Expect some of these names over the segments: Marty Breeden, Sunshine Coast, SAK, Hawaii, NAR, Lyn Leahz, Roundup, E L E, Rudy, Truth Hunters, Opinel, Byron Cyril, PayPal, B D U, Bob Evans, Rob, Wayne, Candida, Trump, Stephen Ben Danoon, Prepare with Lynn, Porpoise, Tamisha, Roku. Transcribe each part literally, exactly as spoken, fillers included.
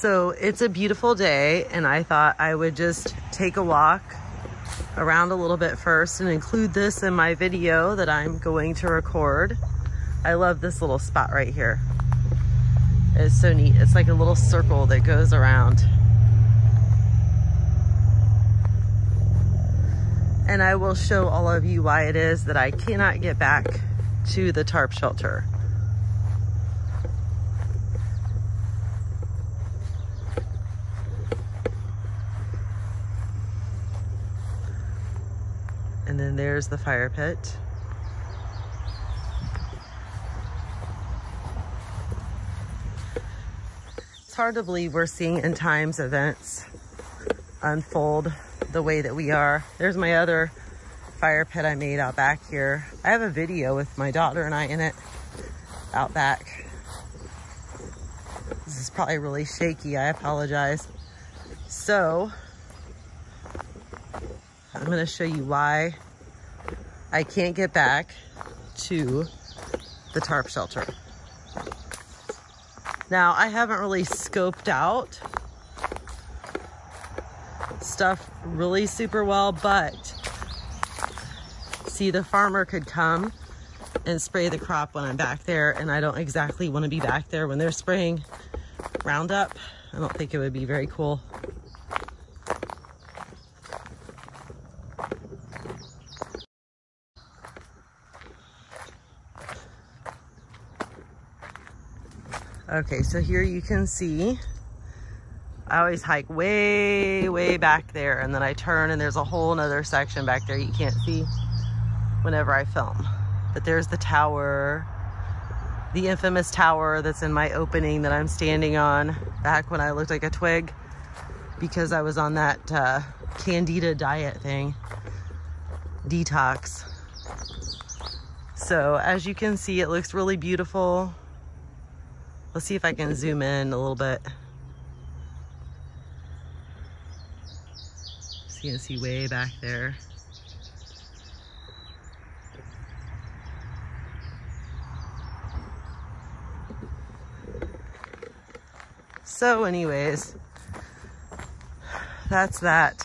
So it's a beautiful day and I thought I would just take a walk around a little bit first and include this in my video that I'm going to record. I love this little spot right here. It's so neat. It's like a little circle that goes around. And I will show all of you why it is that I cannot get back to the tarp shelter. And then there's the fire pit. It's hard to believe we're seeing end times events unfold the way that we are. There's my other fire pit I made out back here. I have a video with my daughter and I in it out back. This is probably really shaky. I apologize. So I'm going to show you why I can't get back to the tarp shelter. Now, I haven't really scoped out stuff really super well, but see, the farmer could come and spray the crop when I'm back there, and I don't exactly want to be back there when they're spraying Roundup. I don't think it would be very cool. Okay, so here you can see, I always hike way, way back there and then I turn and there's a whole nother section back there you can't see whenever I film. But there's the tower, the infamous tower that's in my opening that I'm standing on back when I looked like a twig because I was on that uh, Candida diet thing, detox. So as you can see, it looks really beautiful. Let's see if I can zoom in a little bit. So you can see way back there. So anyways, that's that.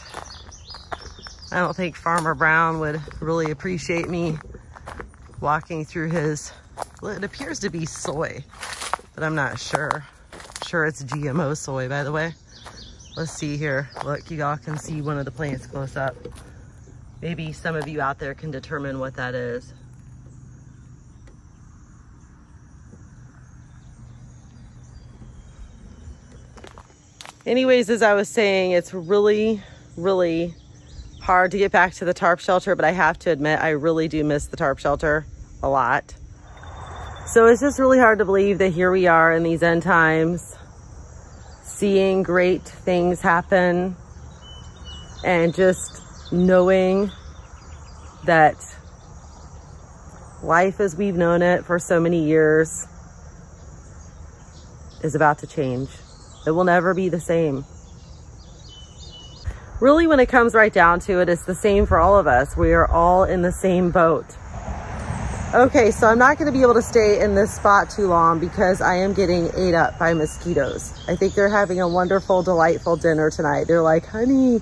I don't think Farmer Brown would really appreciate me walking through his, well, it appears to be soy. But I'm not sure. I'm sure it's G M O soy, by the way. Let's see here. Look, you all can see one of the plants close up. Maybe some of you out there can determine what that is. Anyways, as I was saying, it's really, really hard to get back to the tarp shelter, but I have to admit, I really do miss the tarp shelter a lot. So it's just really hard to believe that here we are in these end times, seeing great things happen and just knowing that life as we've known it for so many years is about to change. It will never be the same. Really, when it comes right down to it, it's the same for all of us. We are all in the same boat. Okay, so I'm not going to be able to stay in this spot too long because I am getting ate up by mosquitoes. I think they're having a wonderful, delightful dinner tonight. They're like, honey,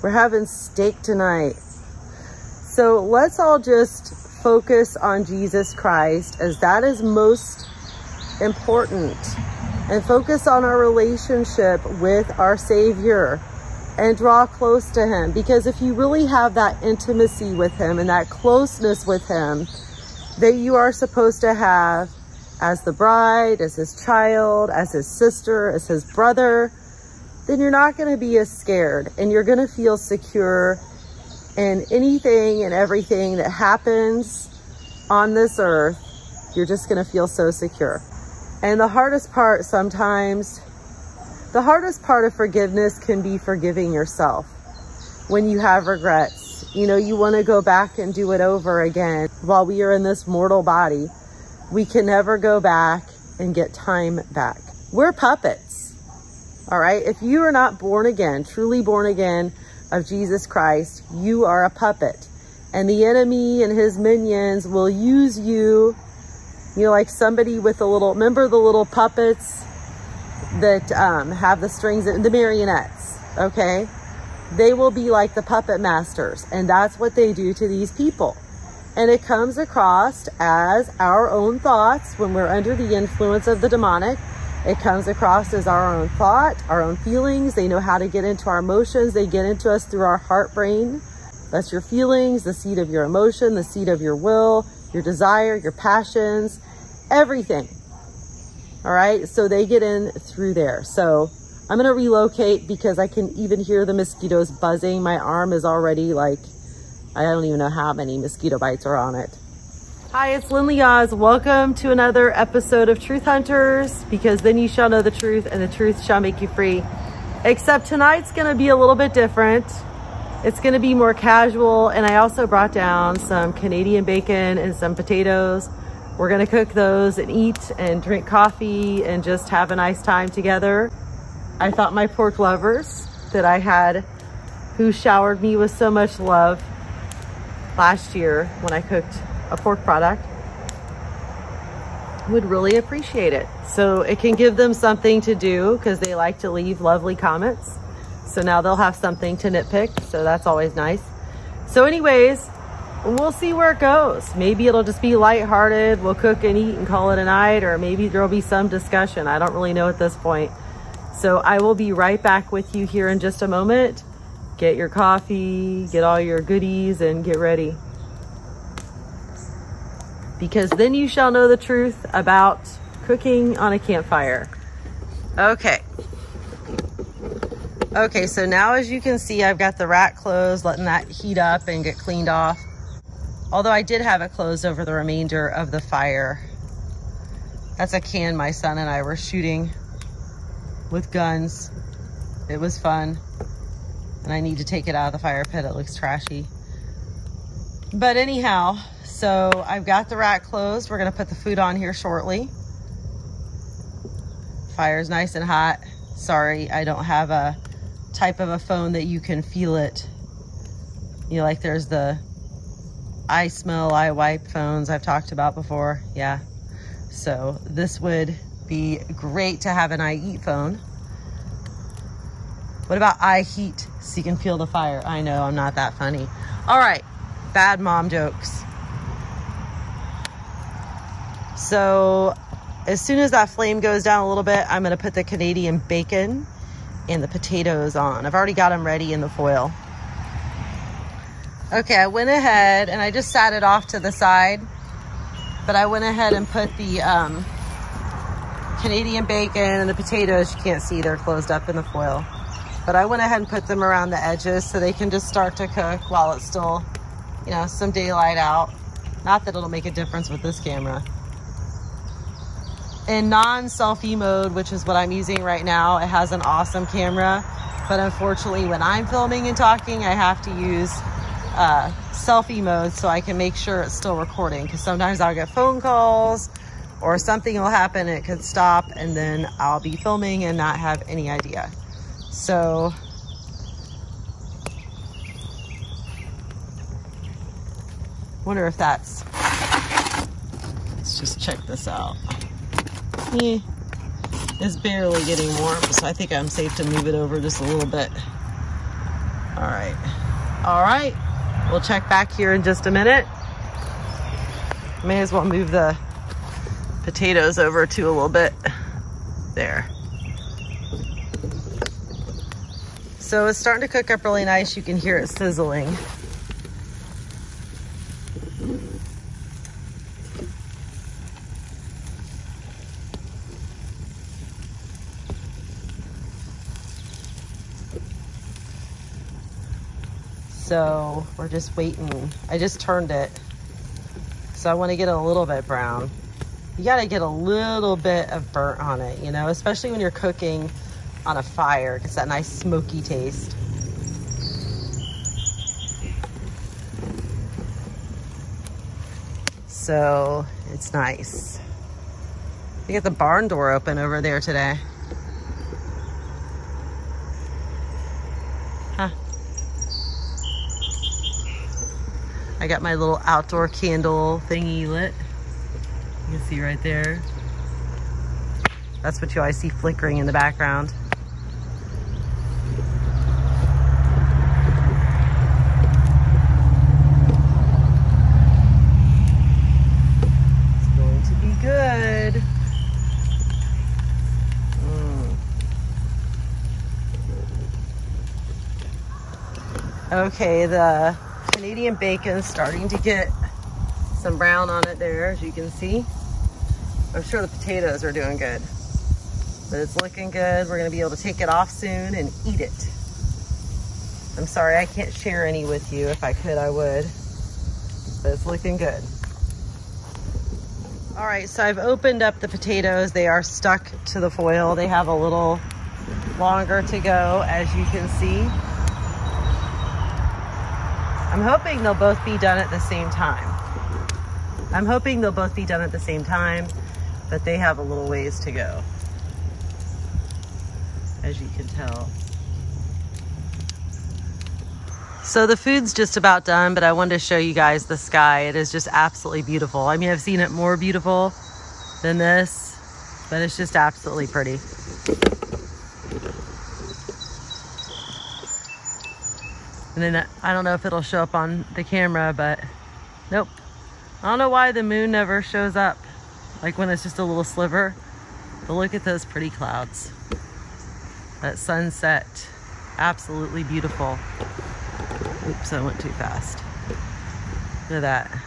we're having steak tonight. So let's all just focus on Jesus Christ, as that is most important. and focus on our relationship with our Savior and draw close to him. Because if you really have that intimacy with him and that closeness with him that you are supposed to have as the bride, as his child, as his sister, as his brother, then you're not going to be as scared, and you're going to feel secure in anything and everything that happens on this earth. You're just going to feel so secure. And the hardest part sometimes, the hardest part of forgiveness can be forgiving yourself when you have regrets. You know, you want to go back and do it over again. While we are in this mortal body, we can never go back and get time back. We're puppets, all right? If you are not born again, truly born again of Jesus Christ, you are a puppet. And the enemy and his minions will use you, you know, like somebody with a little, remember the little puppets that um, have the strings, the marionettes, okay? They will be like the puppet masters, and that's what they do to these people. And it comes across as our own thoughts when we're under the influence of the demonic. It comes across as our own thought, our own feelings. They know how to get into our emotions. They get into us through our heart brain. That's your feelings, the seat of your emotion, the seat of your will, your desire, your passions, everything. All right. So they get in through there. So I'm going to relocate because I can even hear the mosquitoes buzzing. My arm is already like, I don't even know how many mosquito bites are on it. Hi, it's Lyn Leahz. Welcome to another episode of Truth Hunters, because then you shall know the truth and the truth shall make you free. Except tonight's going to be a little bit different. It's going to be more casual, and I also brought down some Canadian bacon and some potatoes. We're going to cook those and eat and drink coffee and just have a nice time together. I thought my pork lovers that I had, who showered me with so much love last year when I cooked a pork product, would really appreciate it. So it can give them something to do, because they like to leave lovely comments. So now they'll have something to nitpick. So that's always nice. So anyways, we'll see where it goes. Maybe it'll just be lighthearted. We'll cook and eat and call it a night, or maybe there'll be some discussion. I don't really know at this point. So I will be right back with you here in just a moment. Get your coffee, get all your goodies, and get ready. Because then you shall know the truth about cooking on a campfire. Okay. Okay, so now as you can see, I've got the rack closed, letting that heat up and get cleaned off. Although I did have it closed over the remainder of the fire. That's a can my son and I were shooting with guns. It was fun. And I need to take it out of the fire pit. It looks trashy. But anyhow, so I've got the rack closed. We're going to put the food on here shortly. Fire's nice and hot. Sorry, I don't have a type of a phone that you can feel it. You know, like there's the I smell, I wipe phones I've talked about before. Yeah. So this would be great to have an I eat phone. What about I heat so you can feel the fire? I know, I'm not that funny. All right, bad mom jokes. So as soon as that flame goes down a little bit, I'm gonna put the Canadian bacon and the potatoes on. I've already got them ready in the foil. Okay, I went ahead and I just sat it off to the side, but I went ahead and put the um, Canadian bacon and the potatoes, you can't see, they're closed up in the foil. But I went ahead and put them around the edges so they can just start to cook while it's still, you know, some daylight out. Not that it'll make a difference with this camera. In non-selfie mode, which is what I'm using right now, it has an awesome camera. But unfortunately, when I'm filming and talking, I have to use uh, selfie mode so I can make sure it's still recording. Because sometimes I'll get phone calls or something will happen, it could stop, and then I'll be filming and not have any idea. So wonder if that's, let's just check this out. Eh, it's barely getting warm, so I think I'm safe to move it over just a little bit. All right. All right. We'll check back here in just a minute. May as well move the potatoes over too a little bit. there. So it's starting to cook up really nice. You can hear it sizzling. So we're just waiting. I just turned it. So I want to get a little bit brown. You got to get a little bit of burnt on it, you know, especially when you're cooking on a fire. It gets that nice smoky taste. So it's nice. We got the barn door open over there today. Huh. I got my little outdoor candle thingy lit. You can see right there. That's what you always see flickering in the background. Okay, the Canadian bacon's starting to get some brown on it there, as you can see. I'm sure the potatoes are doing good, but it's looking good. We're gonna be able to take it off soon and eat it. I'm sorry, I can't share any with you. If I could, I would, but it's looking good. All right, so I've opened up the potatoes. They are stuck to the foil. They have a little longer to go, as you can see. I'm hoping they'll both be done at the same time. I'm hoping they'll both be done at the same time, but they have a little ways to go, as you can tell. So the food's just about done, but I wanted to show you guys the sky. It is just absolutely beautiful. I mean, I've seen it more beautiful than this, but it's just absolutely pretty. And then I don't know if it'll show up on the camera, but nope. I don't know why the moon never shows up, like when it's just a little sliver. But look at those pretty clouds. That sunset, absolutely beautiful. Oops, I went too fast. Look at that.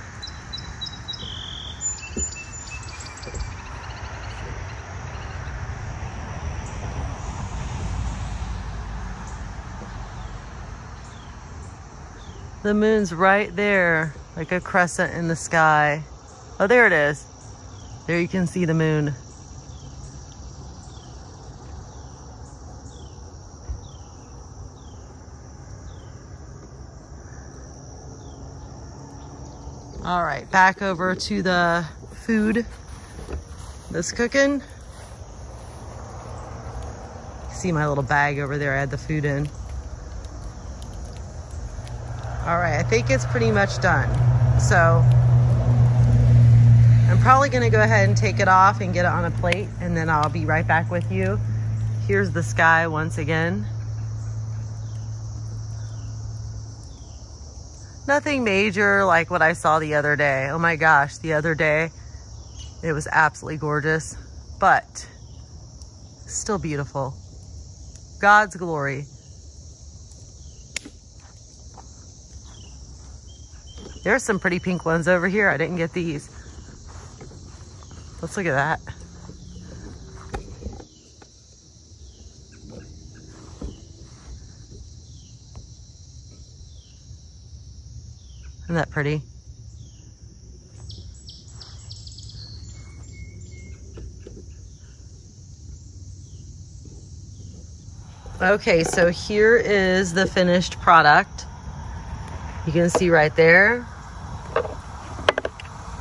The moon's right there, like a crescent in the sky. Oh, there it is. There you can see the moon. All right, back over to the food that's cooking. See my little bag over there, I had the food in. All right, I think it's pretty much done. So I'm probably gonna go ahead and take it off and get it on a plate, and then I'll be right back with you. Here's the sky once again. Nothing major like what I saw the other day. Oh my gosh, the other day, it was absolutely gorgeous, but still beautiful. God's glory. There's some pretty pink ones over here. I didn't get these. Let's look at that. Isn't that pretty? Okay, so here is the finished product. You can see right there,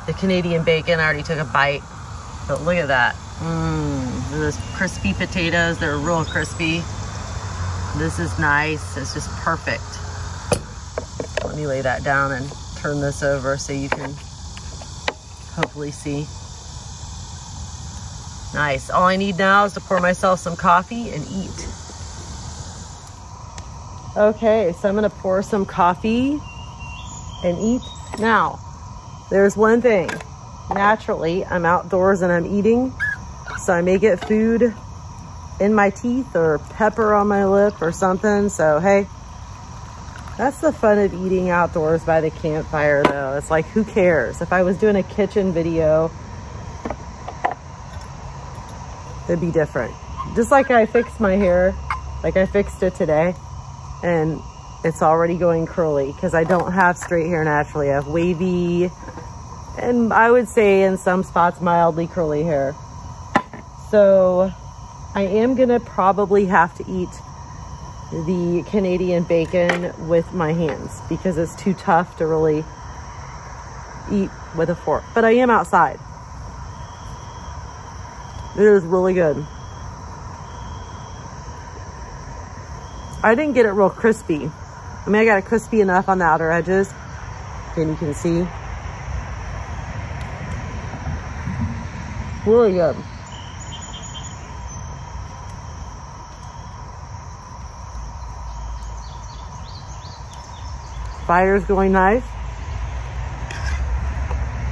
the Canadian bacon. I already took a bite, but look at that. Mmm, those crispy potatoes, they're real crispy. This is nice, it's just perfect. Let me lay that down and turn this over so you can hopefully see. Nice, all I need now is to pour myself some coffee and eat. Okay, so I'm gonna pour some coffee and eat. Now, there's one thing. Naturally, I'm outdoors and I'm eating, so I may get food in my teeth or pepper on my lip or something. So, hey, that's the fun of eating outdoors by the campfire, though. It's like, who cares? If I was doing a kitchen video, it'd be different. Just like I fixed my hair, like I fixed it today, and it's already going curly because I don't have straight hair naturally. I have wavy, and I would say in some spots, mildly curly hair. So I am gonna probably have to eat the Canadian bacon with my hands because it's too tough to really eat with a fork. But I am outside. It is really good. I didn't get it real crispy. I mean, I got it crispy enough on the outer edges. And you can see. Really good. Fire's going nice.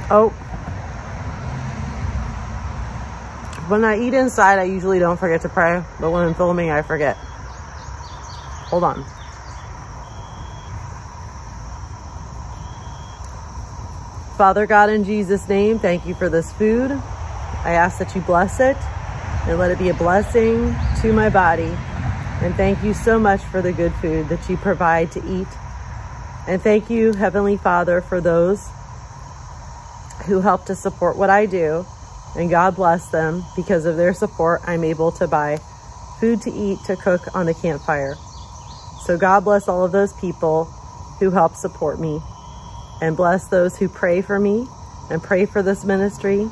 Oh. When I eat inside, I usually don't forget to pray. But when I'm filming, I forget. Hold on. Father God, in Jesus' name, thank you for this food. I ask that you bless it and let it be a blessing to my body. And thank you so much for the good food that you provide to eat. And thank you, Heavenly Father, for those who help to support what I do. And God bless them. Because of their support, I'm able to buy food to eat, to cook on a campfire. So God bless all of those people who help support me, and bless those who pray for me and pray for this ministry,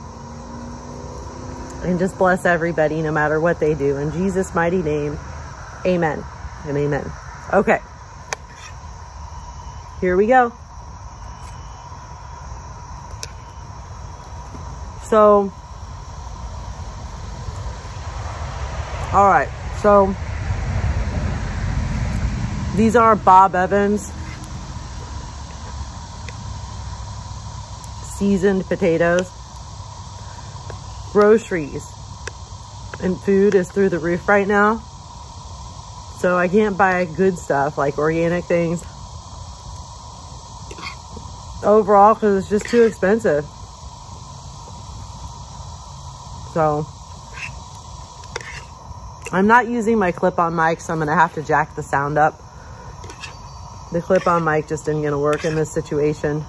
and just bless everybody no matter what they do. In Jesus' mighty name, amen and amen. Okay, here we go. So, all right, so these are Bob Evans seasoned potatoes. Groceries and food is through the roof right now. So I can't buy good stuff like organic things overall because it's just too expensive. So I'm not using my clip-on mic, so I'm gonna have to jack the sound up. The clip-on mic just isn't gonna work in this situation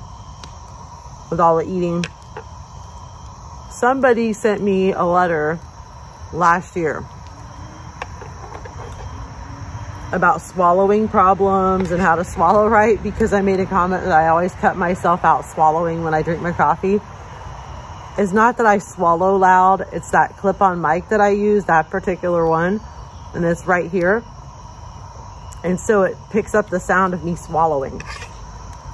with all the eating. Somebody sent me a letter last year about swallowing problems and how to swallow right, because I made a comment that I always cut myself out swallowing when I drink my coffee. It's not that I swallow loud, it's that clip-on mic that I use, that particular one, and it's right here. And so it picks up the sound of me swallowing.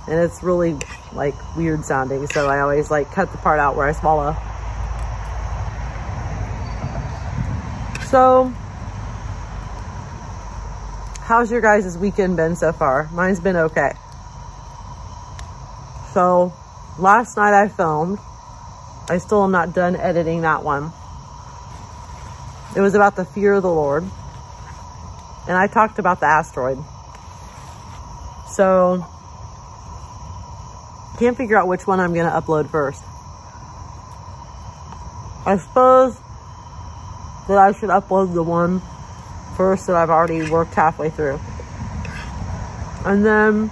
And it's really like weird sounding. So I always like cut the part out where I swallow. So how's your guys' weekend been so far? Mine's been okay. So last night I filmed. I still am not done editing that one. It was about the fear of the Lord. And I talked about the asteroid. So, can't figure out which one I'm going to upload first. I suppose that I should upload the one first that I've already worked halfway through. And then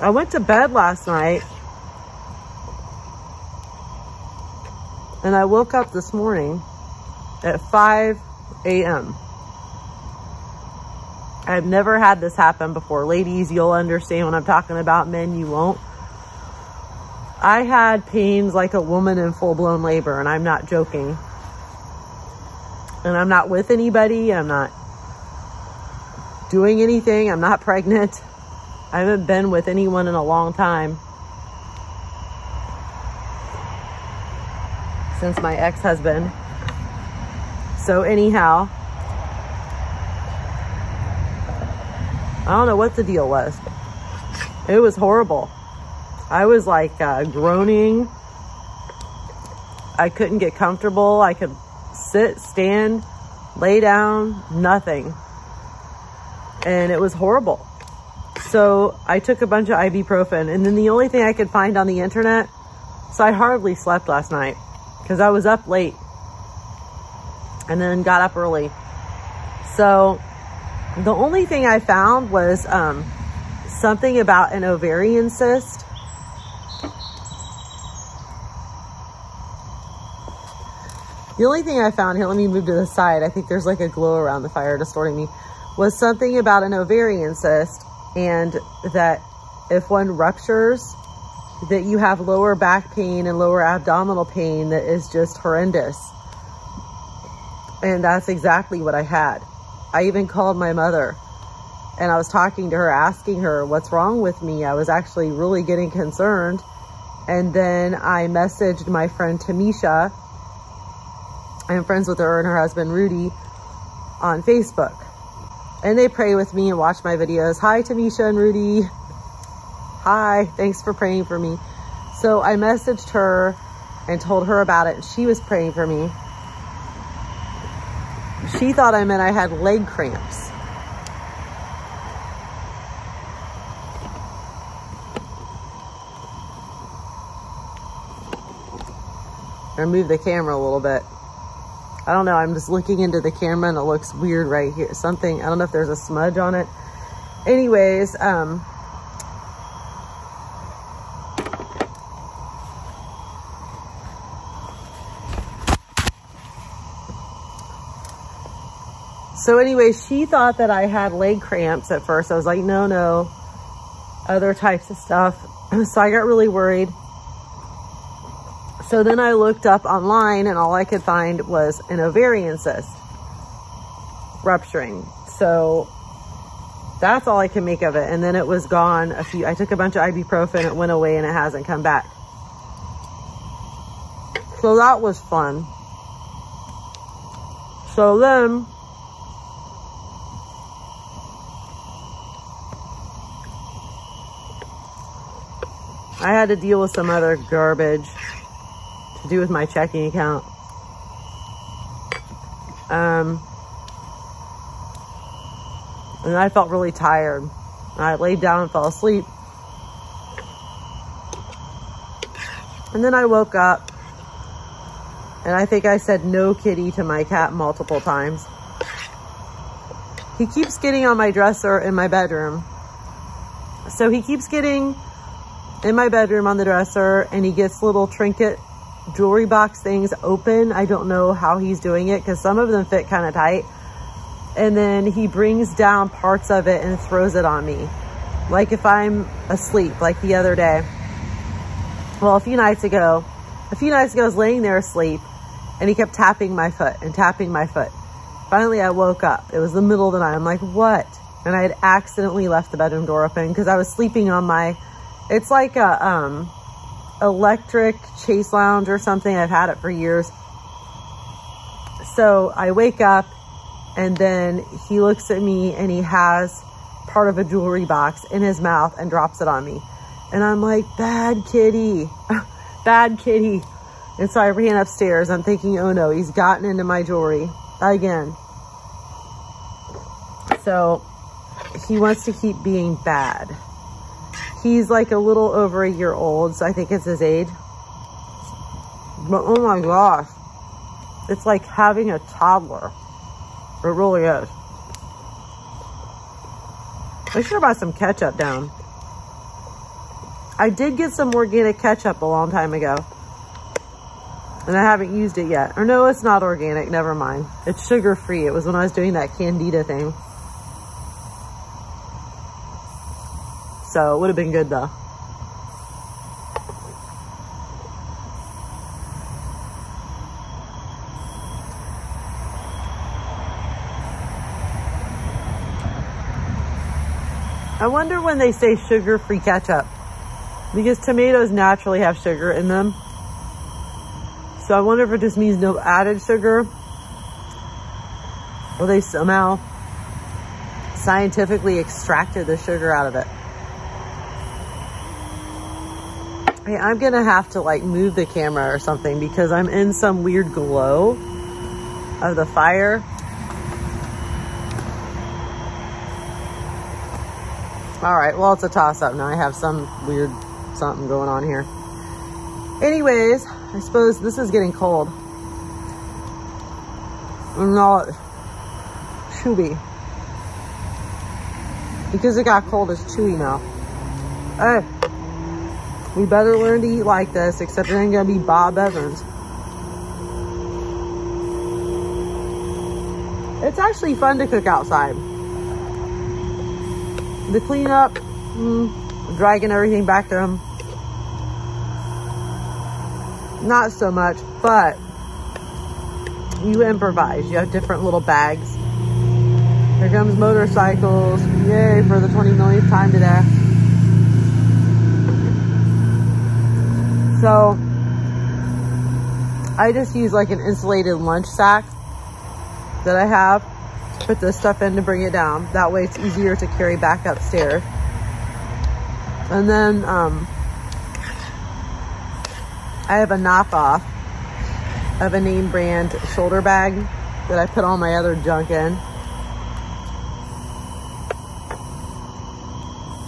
I went to bed last night. And I woke up this morning at five A M I've never had this happen before. Ladies, you'll understand what I'm talking about. Men, you won't. I had pains like a woman in full-blown labor, and I'm not joking. And I'm not with anybody. I'm not doing anything. I'm not pregnant. I haven't been with anyone in a long time. Since my ex-husband. So anyhow, I don't know what the deal was. It was horrible. I was like uh, groaning. I couldn't get comfortable. I could sit, stand. lay down, nothing. And it was horrible. So I took a bunch of ibuprofen, and then the only thing I could find on the internet. So I hardly slept last night because I was up late and then got up early. So the only thing I found was um, something about an ovarian cyst. The only thing I found here, let me move to the side. I think there's like a glow around the fire distorting me. Was something about an ovarian cyst, and that if one ruptures, that you have lower back pain and lower abdominal pain that is just horrendous. And that's exactly what I had. I even called my mother and I was talking to her, asking her what's wrong with me. I was actually really getting concerned. And then I messaged my friend Tamisha. I'm friends with her and her husband Rudy on Facebook. And they pray with me and watch my videos. Hi, Tamisha and Rudy. Hi, thanks for praying for me. So I messaged her and told her about it. She was praying for me. She thought I meant I had leg cramps. I moved the camera a little bit. I don't know, I'm just looking into the camera and it looks weird right here. Something, I don't know if there's a smudge on it. Anyways, um, So anyway, she thought that I had leg cramps at first. I was like, no, no, other types of stuff. So I got really worried. So then I looked up online and all I could find was an ovarian cyst rupturing. So that's all I can make of it. And then it was gone. A few, I took a bunch of ibuprofen, it went away, and it hasn't come back. So that was fun. So then... I had to deal with some other garbage to do with my checking account. Um, and I felt really tired. I laid down and fell asleep. And then I woke up and I think I said no kitty to my cat multiple times. He keeps getting on my dresser in my bedroom. So he keeps getting in my bedroom on the dresser, and he gets little trinket jewelry box things open. I don't know how he's doing it because some of them fit kind of tight. And then he brings down parts of it and throws it on me. Like if I'm asleep, like the other day. Well, a few nights ago, a few nights ago I was laying there asleep and he kept tapping my foot and tapping my foot. Finally, I woke up. It was the middle of the night. I'm like, what? And I had accidentally left the bedroom door open because I was sleeping on my... It's like a um, electric chaise lounge or something. I've had it for years. So I wake up and then he looks at me and he has part of a jewelry box in his mouth and drops it on me. And I'm like, bad kitty, bad kitty. And so I ran upstairs. I'm thinking, oh no, he's gotten into my jewelry again. So he wants to keep being bad. He's like a little over a year old, so I think it's his age. But oh my gosh, it's like having a toddler. It really is. I should have bought some ketchup down. I did get some organic ketchup a long time ago. And I haven't used it yet. Or no, it's not organic, never mind. It's sugar-free. It was when I was doing that Candida thing. So it would have been good though. I wonder when they say sugar-free ketchup, because tomatoes naturally have sugar in them. So I wonder if it just means no added sugar, or they somehow scientifically extracted the sugar out of it. Hey, I'm gonna have to like move the camera or something because I'm in some weird glow of the fire All right, well, it's a toss-up now. I have some weird something going on here. Anyways, I suppose this is getting cold. I'm all chewy. Because it got cold, it's chewy now. Hey, we better learn to eat like this, except it ain't gonna be Bob Evans. It's actually fun to cook outside. The cleanup, mm, dragging everything back to them. Not so much, but you improvise. You have different little bags. Here comes motorcycles. Yay for the twenty millionth time today. So I just use like an insulated lunch sack that I have to put this stuff in to bring it down. That way it's easier to carry back upstairs. And then um, I have a knockoff of a name brand shoulder bag that I put all my other junk in.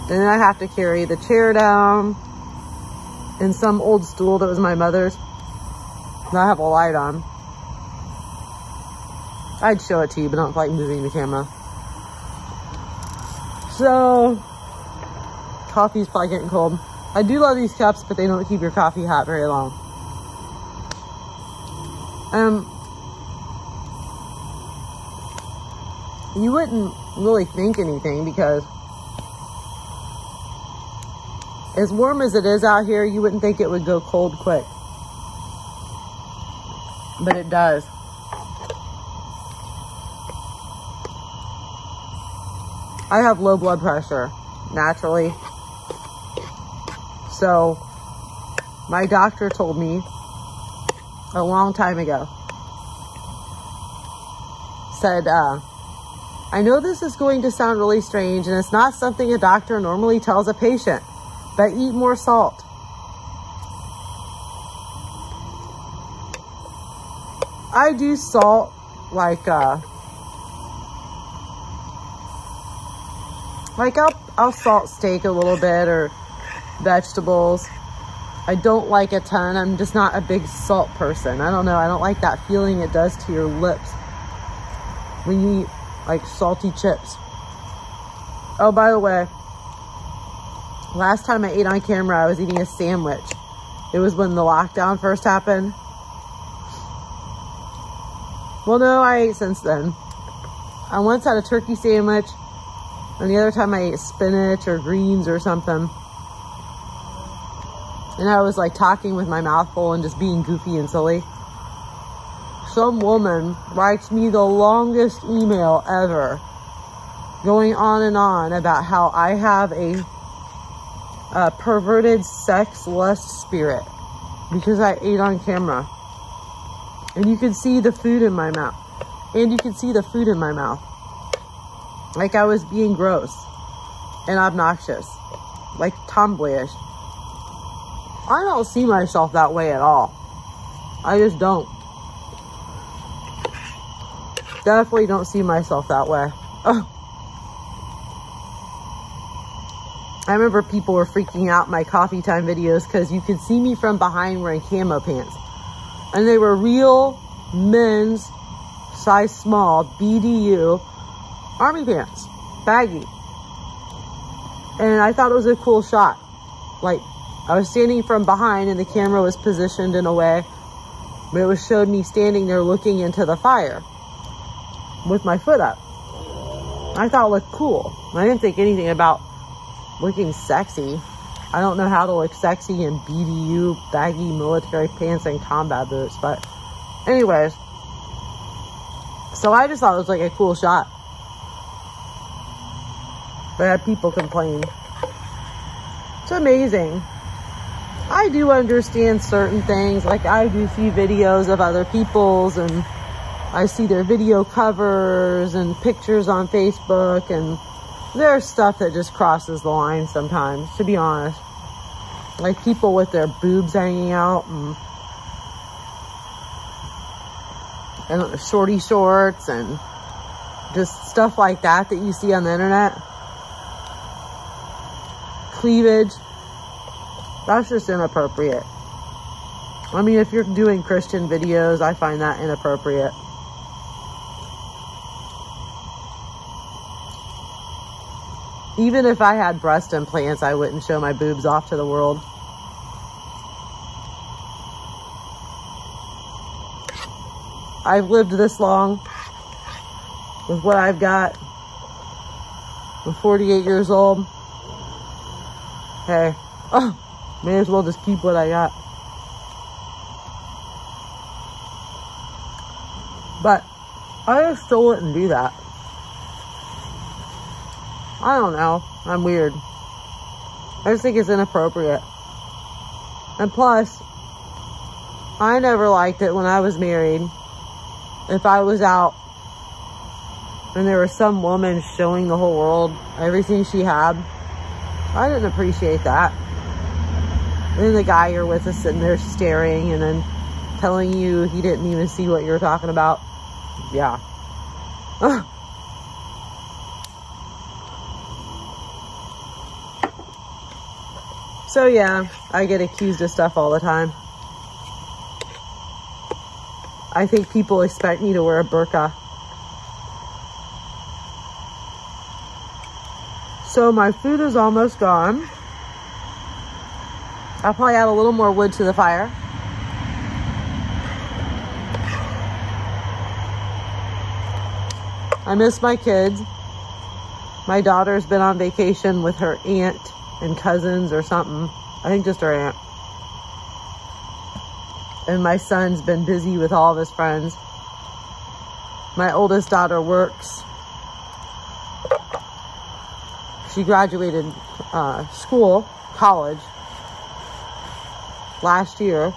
And then I have to carry the chair down and some old stool that was my mother's. Now I have a light on. I'd show it to you, but I don't like moving the camera. So, coffee's probably getting cold. I do love these cups, but they don't keep your coffee hot very long. Um, you wouldn't really think anything because as warm as it is out here, you wouldn't think it would go cold quick. But it does. I have low blood pressure, naturally. So, my doctor told me a long time ago, said, uh, I know this is going to sound really strange, and it's not something a doctor normally tells a patient, but eat more salt. I do salt like, uh, Like I'll, I'll salt steak a little bit or vegetables. I don't like a ton. I'm just not a big salt person. I don't know. I don't like that feeling it does to your lips when you eat like salty chips. Oh, by the way, last time I ate on camera, I was eating a sandwich. It was when the lockdown first happened. Well, no, I ate since then. I once had a turkey sandwich. And the other time I ate spinach or greens or something. And I was like talking with my mouth full and just being goofy and silly. Some woman writes me the longest email ever, going on and on about how I have a, a perverted sex lust spirit because I ate on camera. And you could see the food in my mouth. And you could see the food in my mouth. Like I was being gross and obnoxious, like tomboyish. I don't see myself that way at all. I just don't. Definitely don't see myself that way. Ugh. I remember people were freaking out my coffee time videos because you could see me from behind wearing camo pants. And they were real men's, size small, B D U, army pants, baggy. And I thought it was a cool shot. Like, I was standing from behind and the camera was positioned in a way, but it was showed me standing there looking into the fire with my foot up. I thought it looked cool. I didn't think anything about looking sexy. I don't know how to look sexy in B D U, baggy military pants and combat boots, but anyways. So I just thought it was like a cool shot. But I had people complain. It's amazing. I do understand certain things. Like I do see videos of other people's and I see their video covers and pictures on Facebook, and there's stuff that just crosses the line sometimes, to be honest. Like people with their boobs hanging out and, and shorty shorts and just stuff like that that you see on the internet. cleavage. That's just inappropriate. I mean, if you're doing Christian videos, I find that inappropriate. Even if I had breast implants, I wouldn't show my boobs off to the world. I've lived this long with what I've got. I'm forty-eight years old. Hey, oh, may as well just keep what I got. But I still wouldn't do that. I don't know. I'm weird. I just think it's inappropriate. And plus, I never liked it when I was married. If I was out and there was some woman showing the whole world everything she had, I didn't appreciate that. And then the guy you're with is sitting there staring and then telling you he didn't even see what you're talking about. Yeah. Ugh. So yeah, I get accused of stuff all the time. I think people expect me to wear a burqa. So my food is almost gone. I'll probably add a little more wood to the fire. I miss my kids. My daughter's been on vacation with her aunt and cousins or something. I think just her aunt. And my son's been busy with all of his friends. My oldest daughter works. She graduated uh, school, college, last year.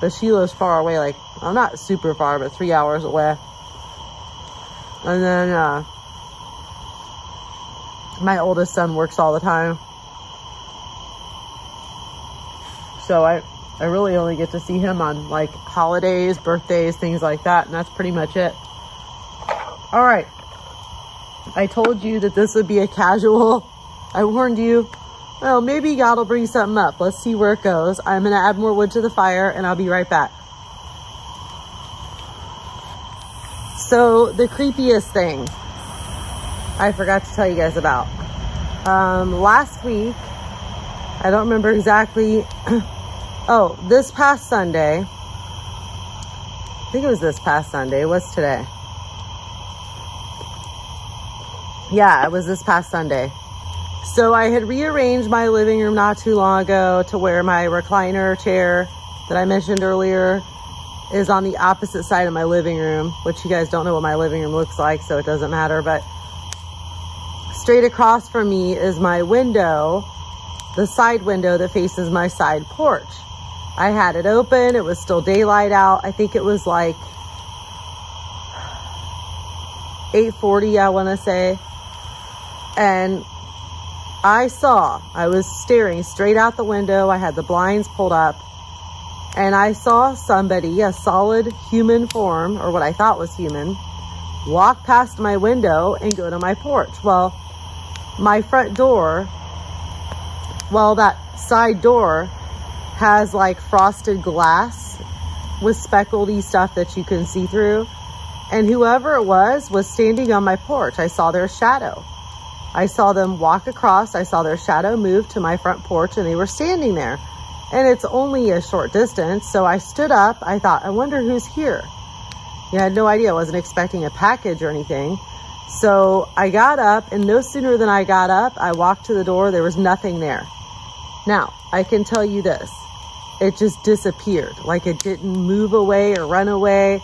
But she lives far away, like, well, not super far, but three hours away. And then uh, my oldest son works all the time. So I, I really only get to see him on like holidays, birthdays, things like that. And that's pretty much it. All right. I told you that this would be a casual. I warned you. Well, maybe God will bring something up. Let's see where it goes. I'm going to add more wood to the fire and I'll be right back. So the creepiest thing I forgot to tell you guys about. Um, last week, I don't remember exactly. Oh, this past Sunday. I think it was this past Sunday. What's today? Yeah, it was this past Sunday. So I had rearranged my living room not too long ago to where my recliner chair that I mentioned earlier is on the opposite side of my living room, which you guys don't know what my living room looks like, so it doesn't matter. But straight across from me is my window, the side window that faces my side porch. I had it open. It was still daylight out. I think it was like eight forty, I want to say. And I saw, I was staring straight out the window. I had the blinds pulled up. And I saw somebody, a solid human form, or what I thought was human, walk past my window and go to my porch. Well, my front door, well, that side door has like frosted glass with speckledy stuff that you can see through. And whoever it was, was standing on my porch. I saw their shadow. I saw them walk across. I saw their shadow move to my front porch and they were standing there. And it's only a short distance. So I stood up. I thought, I wonder who's here. Yeah, I had no idea. I wasn't expecting a package or anything. So I got up, and no sooner than I got up, I walked to the door. There was nothing there. Now, I can tell you this. It just disappeared. Like, it didn't move away or run away.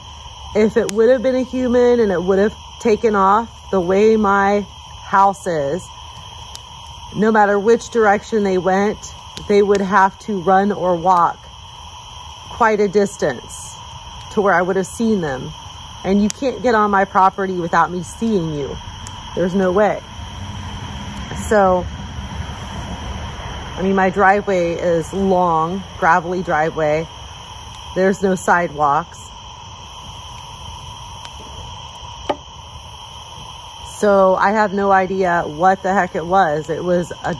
If it would have been a human and it would have taken off the way my house is, no matter which direction they went, they would have to run or walk quite a distance to where I would have seen them. And you can't get on my property without me seeing you. There's no way. So, I mean, my driveway is long, gravelly driveway. There's no sidewalks. So I have no idea what the heck it was. It was a,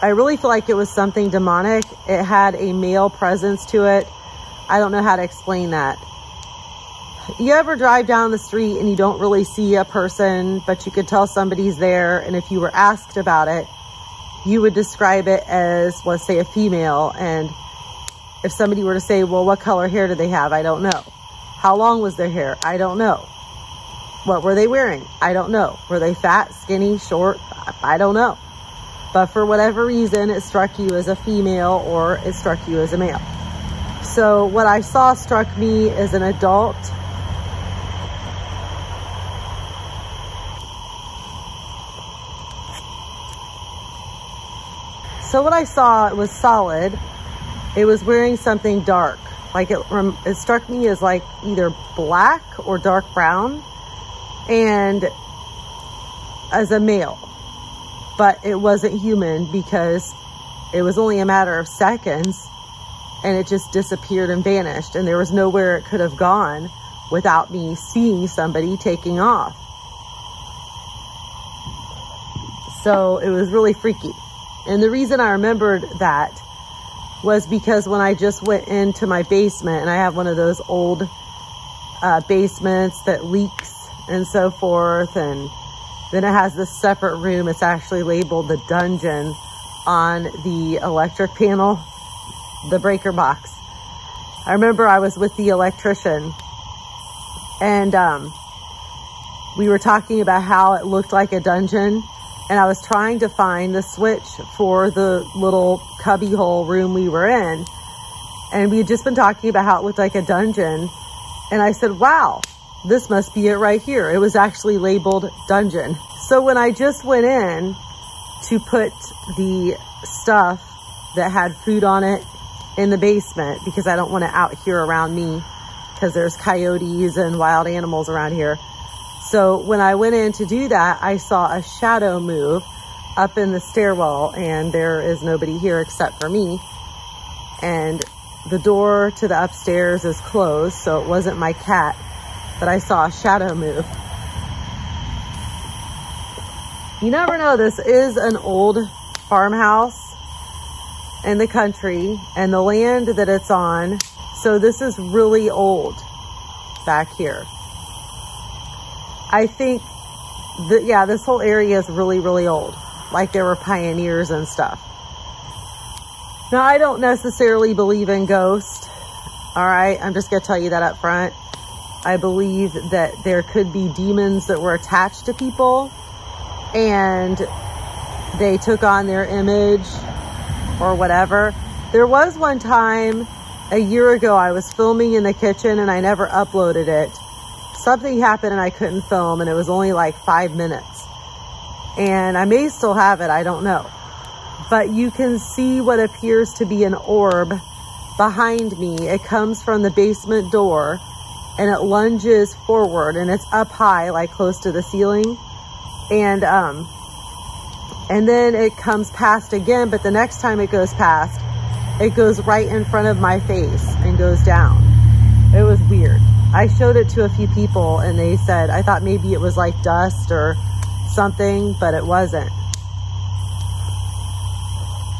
I really feel like it was something demonic. It had a male presence to it. I don't know how to explain that. You ever drive down the street and you don't really see a person, but you could tell somebody's there, and if you were asked about it, you would describe it as, let's say, a female, and if somebody were to say, well, what color hair did they have? I don't know. How long was their hair? I don't know. What were they wearing? I don't know. Were they fat, skinny, short? I don't know. But for whatever reason, it struck you as a female or it struck you as a male. So what I saw struck me as an adult. So what I saw, it was solid. It was wearing something dark. Like it, it struck me as like either black or dark brown, and as a male, but it wasn't human because it was only a matter of seconds and it just disappeared and vanished. And there was nowhere it could have gone without me seeing somebody taking off. So it was really freaky. And the reason I remembered that was because when I just went into my basement, and I have one of those old uh, basements that leaks and so forth, and then it has this separate room. It's actually labeled the dungeon on the electric panel, the breaker box. I remember I was with the electrician, and um, we were talking about how it looked like a dungeon. And I was trying to find the switch for the little cubbyhole room we were in. And we had just been talking about how it looked like a dungeon. And I said, wow, this must be it right here. It was actually labeled dungeon. So when I just went in to put the stuff that had food on it in the basement, because I don't want it out here around me because there's coyotes and wild animals around here. So when I went in to do that, I saw a shadow move up in the stairwell, and there is nobody here except for me. And the door to the upstairs is closed, so it wasn't my cat, but I saw a shadow move. You never know, this is an old farmhouse in the country and the land that it's on. So this is really old back here. I think that, yeah, this whole area is really, really old. Like there were pioneers and stuff. Now, I don't necessarily believe in ghosts. All right. I'm just going to tell you that up front. I believe that there could be demons that were attached to people and they took on their image or whatever. There was one time a year ago, I was filming in the kitchen and I never uploaded it. Something happened and I couldn't film, and it was only like five minutes. And I may still have it, I don't know. But you can see what appears to be an orb behind me. It comes from the basement door and it lunges forward, and it's up high, like close to the ceiling. And, um, and then it comes past again, but the next time it goes past, it goes right in front of my face and goes down. It was weird. I showed it to a few people and they said, I thought maybe it was like dust or something, but it wasn't.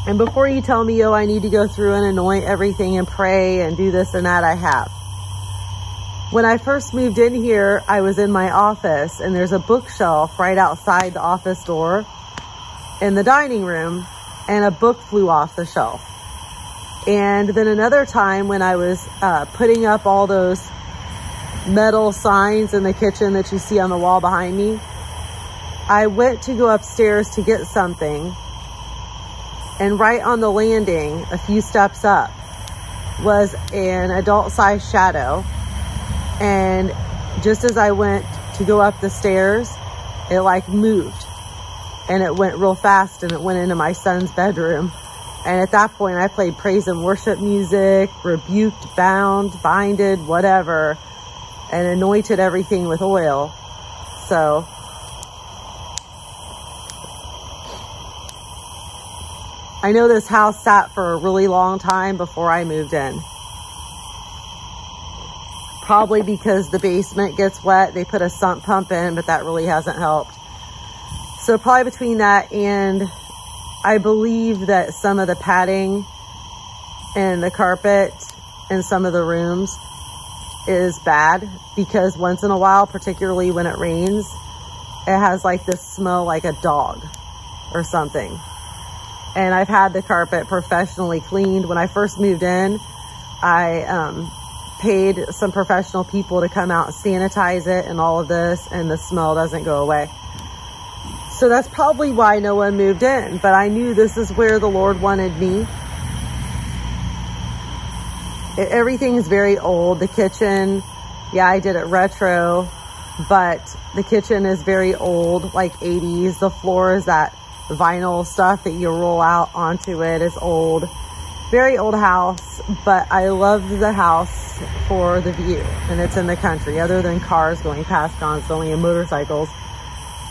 And before you tell me, oh, I need to go through and anoint everything and pray and do this and that, I have. When I first moved in here, I was in my office, and there's a bookshelf right outside the office door in the dining room, and a book flew off the shelf. And then another time when I was uh, putting up all those metal signs in the kitchen that you see on the wall behind me, I went to go upstairs to get something, and right on the landing a few steps up was an adult-sized shadow. And just as I went to go up the stairs, it like moved, and it went real fast, and it went into my son's bedroom. And at that point I played praise and worship music, rebuked, bound, binded, whatever, and anointed everything with oil. So I know this house sat for a really long time before I moved in. Probably because the basement gets wet. They put a sump pump in, but that really hasn't helped. So probably between that and I believe that some of the padding and the carpet in some of the rooms is bad, because once in a while, particularly when it rains, it has like this smell like a dog or something. And I've had the carpet professionally cleaned. When I first moved in, I um, paid some professional people to come out and sanitize it and all of this, and the smell doesn't go away. So that's probably why no one moved in, but I knew this is where the Lord wanted me. It, everything is very old. The kitchen, yeah, I did it retro, but the kitchen is very old, like eighties. The floor is that vinyl stuff that you roll out onto it. It's old, very old house, but I loved the house for the view, and it's in the country. Other than cars going past constantly and motorcycles,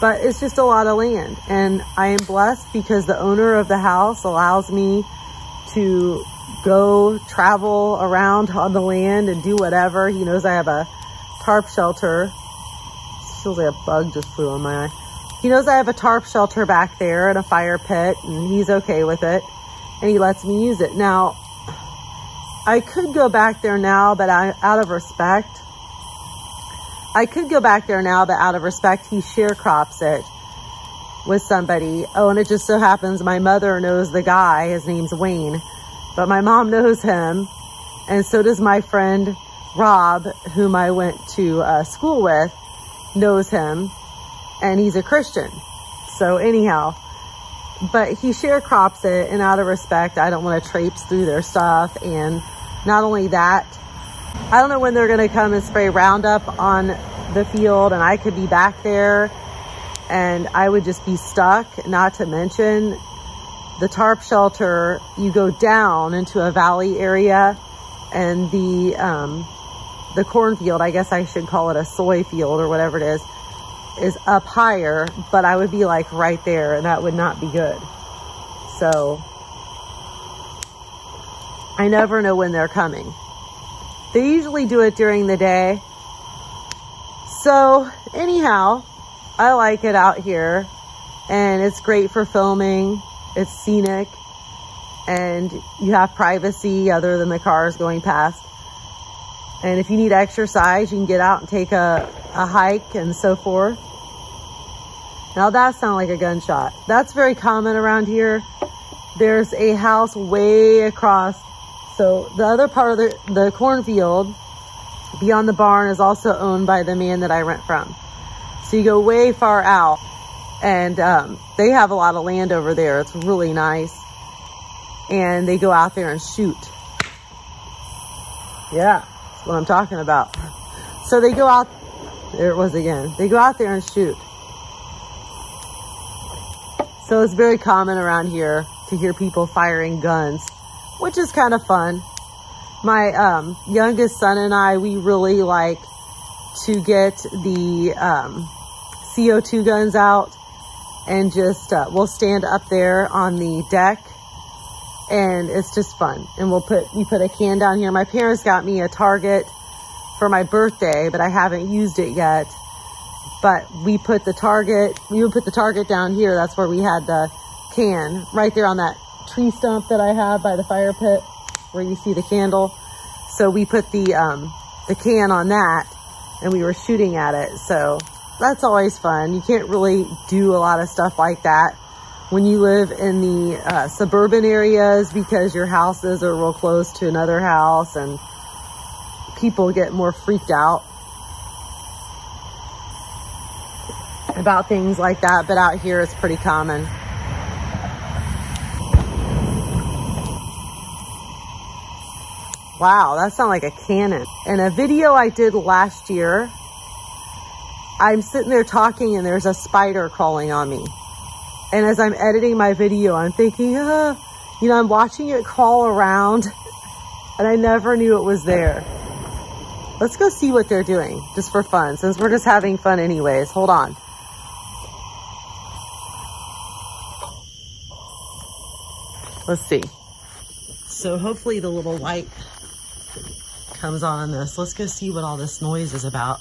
but it's just a lot of land, and I am blessed because the owner of the house allows me to go travel around on the land and do whatever. He knows I have a tarp shelter. Feels like a bug just flew on my eye. He knows I have a tarp shelter back there and a fire pit, and he's okay with it, and he lets me use it. Now, I could go back there now, but I, out of respect, I could go back there now, but out of respect, he sharecrops it with somebody. Oh, and it just so happens my mother knows the guy. His name's Wayne, but my mom knows him, and so does my friend Rob, whom I went to uh, school with, knows him, and he's a Christian. So anyhow, but he sharecrops it, and out of respect, I don't want to traipse through their stuff. And not only that, I don't know when they're going to come and spray Roundup on the field, and I could be back there and I would just be stuck. Not to mention the tarp shelter, you go down into a valley area, and the, um, the cornfield, I guess I should call it a soy field or whatever it is, is up higher, but I would be like right there, and that would not be good. So I never know when they're coming. They usually do it during the day. So anyhow, I like it out here, and it's great for filming. It's scenic, and you have privacy other than the cars going past. And if you need exercise, you can get out and take a, a hike and so forth. Now that sounded like a gunshot. That's very common around here. There's a house way across. So the other part of the, the cornfield beyond the barn is also owned by the man that I rent from. So you go way far out, and um, they have a lot of land over there. It's really nice. And they go out there and shoot. Yeah. What I'm talking about. So they go out, there it was again. They go out there and shoot. So it's very common around here to hear people firing guns, which is kind of fun. My um, youngest son and I, we really like to get the um, C O two guns out, and just, uh, we'll stand up there on the deck, and it's just fun. And we'll put, we put a can down here. My parents got me a target for my birthday, but I haven't used it yet. But we put the target, we would put the target down here. That's where we had the can, right there on that tree stump that I have by the fire pit where you see the candle. So we put the, um, the can on that, and we were shooting at it. So that's always fun. You can't really do a lot of stuff like that when you live in the uh, suburban areas, because your houses are real close to another house, and people get more freaked out about things like that. But out here, it's pretty common. Wow, that sounded like a cannon. In a video I did last year, I'm sitting there talking, and there's a spider crawling on me. And as I'm editing my video, I'm thinking, uh, you know, I'm watching it crawl around, and I never knew it was there. Let's go see what they're doing, just for fun, since we're just having fun anyways. Hold on. Let's see. So hopefully the little light comes on this. Let's go see what all this noise is about.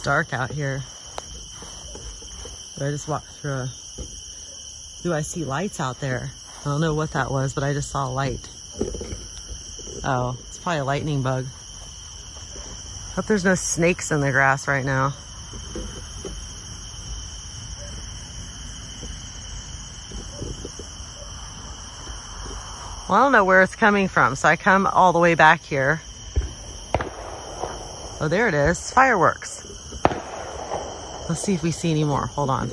It's dark out here. But I just walked through a... Do I see lights out there? I don't know what that was, but I just saw a light. Oh, it's probably a lightning bug. Hope there's no snakes in the grass right now. Well, I don't know where it's coming from, so I come all the way back here. Oh, there it is. Fireworks. Let's see if we see any more. Hold on.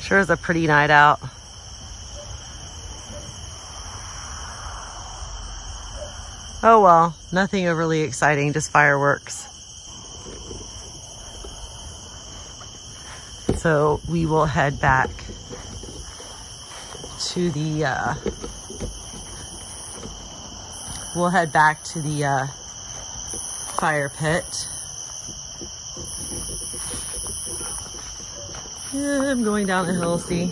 Sure is a pretty night out. Oh well, nothing overly exciting, just fireworks. So we will head back to the, uh, we'll head back to the uh, fire pit. Yeah, I'm going down the hill, see?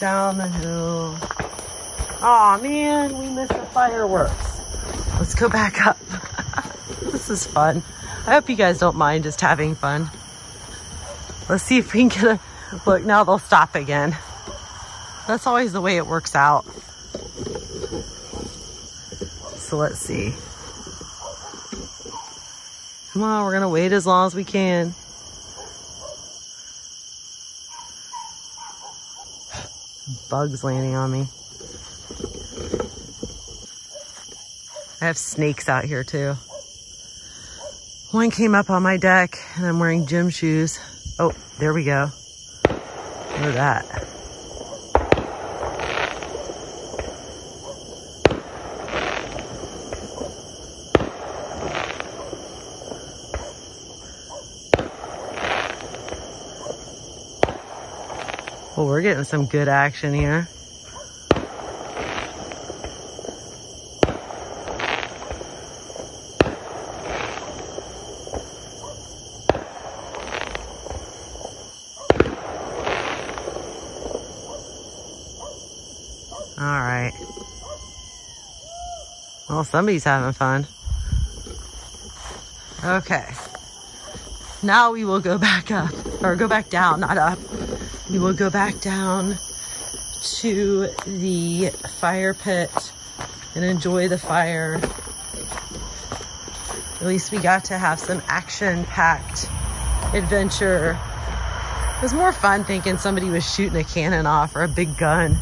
Down the hill. Aw, man, we missed the fireworks. Let's go back up. This is fun. I hope you guys don't mind just having fun. Let's see if we can get a... Look, now they'll stop again. That's always the way it works out. So let's see. Come on, we're gonna wait as long as we can. Bugs landing on me. I have snakes out here too. One came up on my deck and I'm wearing gym shoes. Oh, there we go. Look at that. Well, we're getting some good action here. Well, somebody's having fun. Okay. Now we will go back up, or go back down, not up. We will go back down to the fire pit and enjoy the fire. At least we got to have some action-packed adventure. It was more fun thinking somebody was shooting a cannon off or a big gun.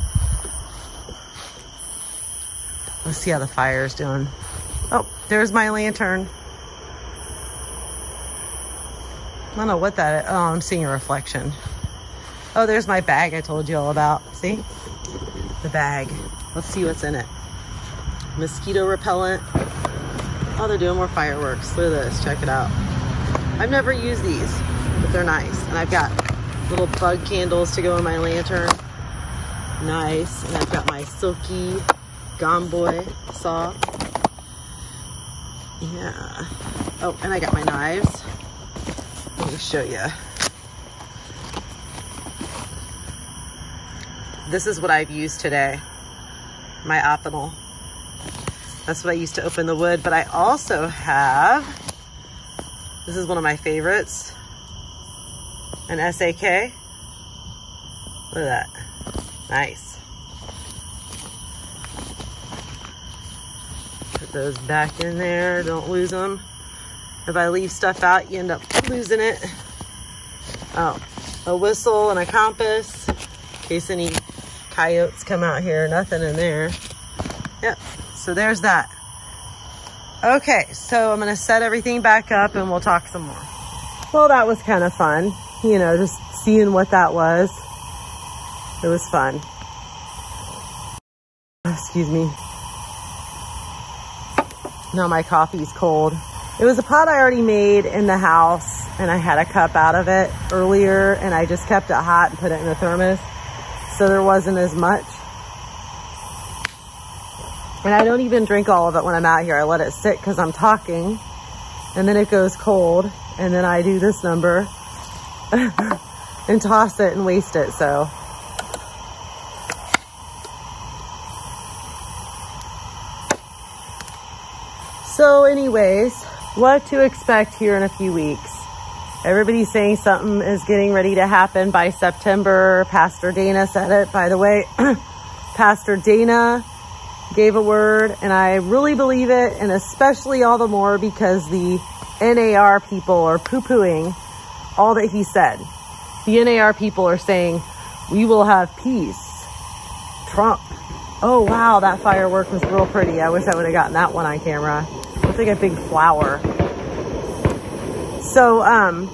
Let's see how the fire's doing. Oh, there's my lantern. I don't know what that is. Oh, I'm seeing a reflection. Oh, there's my bag I told you all about. See? The bag. Let's see what's in it. Mosquito repellent. Oh, they're doing more fireworks. Look at this. Check it out. I've never used these, but they're nice. And I've got little bug candles to go in my lantern. Nice. And I've got my silky... Gomboy saw. Yeah. Oh, and I got my knives. Let me show you. This is what I've used today. My Opinel. That's what I used to open the wood. But I also have, this is one of my favorites, an S A K. Look at that. Nice. Those back in there, don't lose them. If I leave stuff out, you end up losing it. Oh, a whistle and a compass in case any coyotes come out here. Nothing in there. Yep, so there's that. Okay, so I'm gonna set everything back up and we'll talk some more. Well, that was kind of fun, you know, just seeing what that was. It was fun. Excuse me. Now my coffee's cold. It was a pot I already made in the house and I had a cup out of it earlier and I just kept it hot and put it in the thermos. So there wasn't as much. And I don't even drink all of it when I'm out here. I let it sit because I'm talking and then it goes cold and then I do this number and toss it and waste it, so. So anyways, what to expect here in a few weeks. Everybody's saying something is getting ready to happen by September. Pastor Dana said it, by the way. Pastor Dana gave a word, and I really believe it, and especially all the more because the N A R people are poo-pooing all that he said. The N A R people are saying, we will have peace. Trump. Oh, wow, that firework was real pretty. I wish I would have gotten that one on camera. Looks like a big flower. So, um,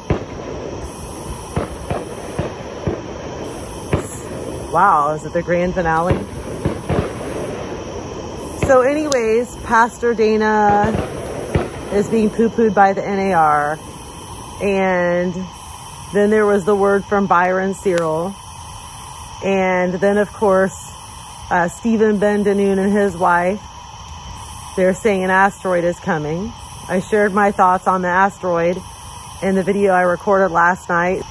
wow, is it the grand finale? So anyways, Pastor Dana is being poo-pooed by the N A R. And then there was the word from Byron Cyril. And then, of course, uh, Stephen Ben Danoon and his wife, they're saying an asteroid is coming. I shared my thoughts on the asteroid in the video I recorded last night.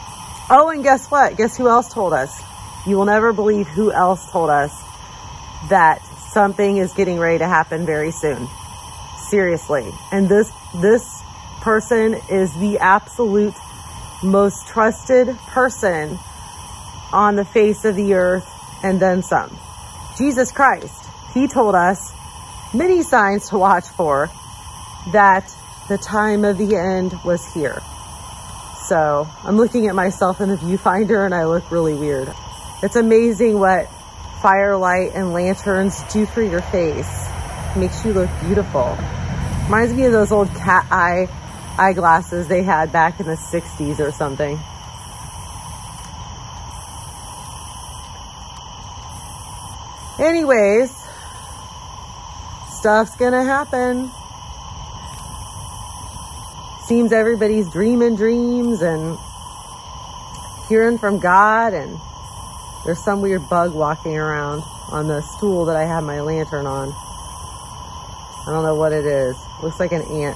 Oh, and guess what? Guess who else told us? You will never believe who else told us that something is getting ready to happen very soon. Seriously. And this, this person is the absolute most trusted person on the face of the earth, and then some. Jesus Christ. He told us many signs to watch for that the time of the end was here. So I'm looking at myself in the viewfinder and I look really weird. It's amazing what firelight and lanterns do for your face. Makes you look beautiful. Reminds me of those old cat eye eyeglasses they had back in the sixties or something. Anyways, stuff's gonna happen. Seems everybody's dreaming dreams and hearing from God, and there's some weird bug walking around on the stool that I have my lantern on. I don't know what it is. Looks like an ant.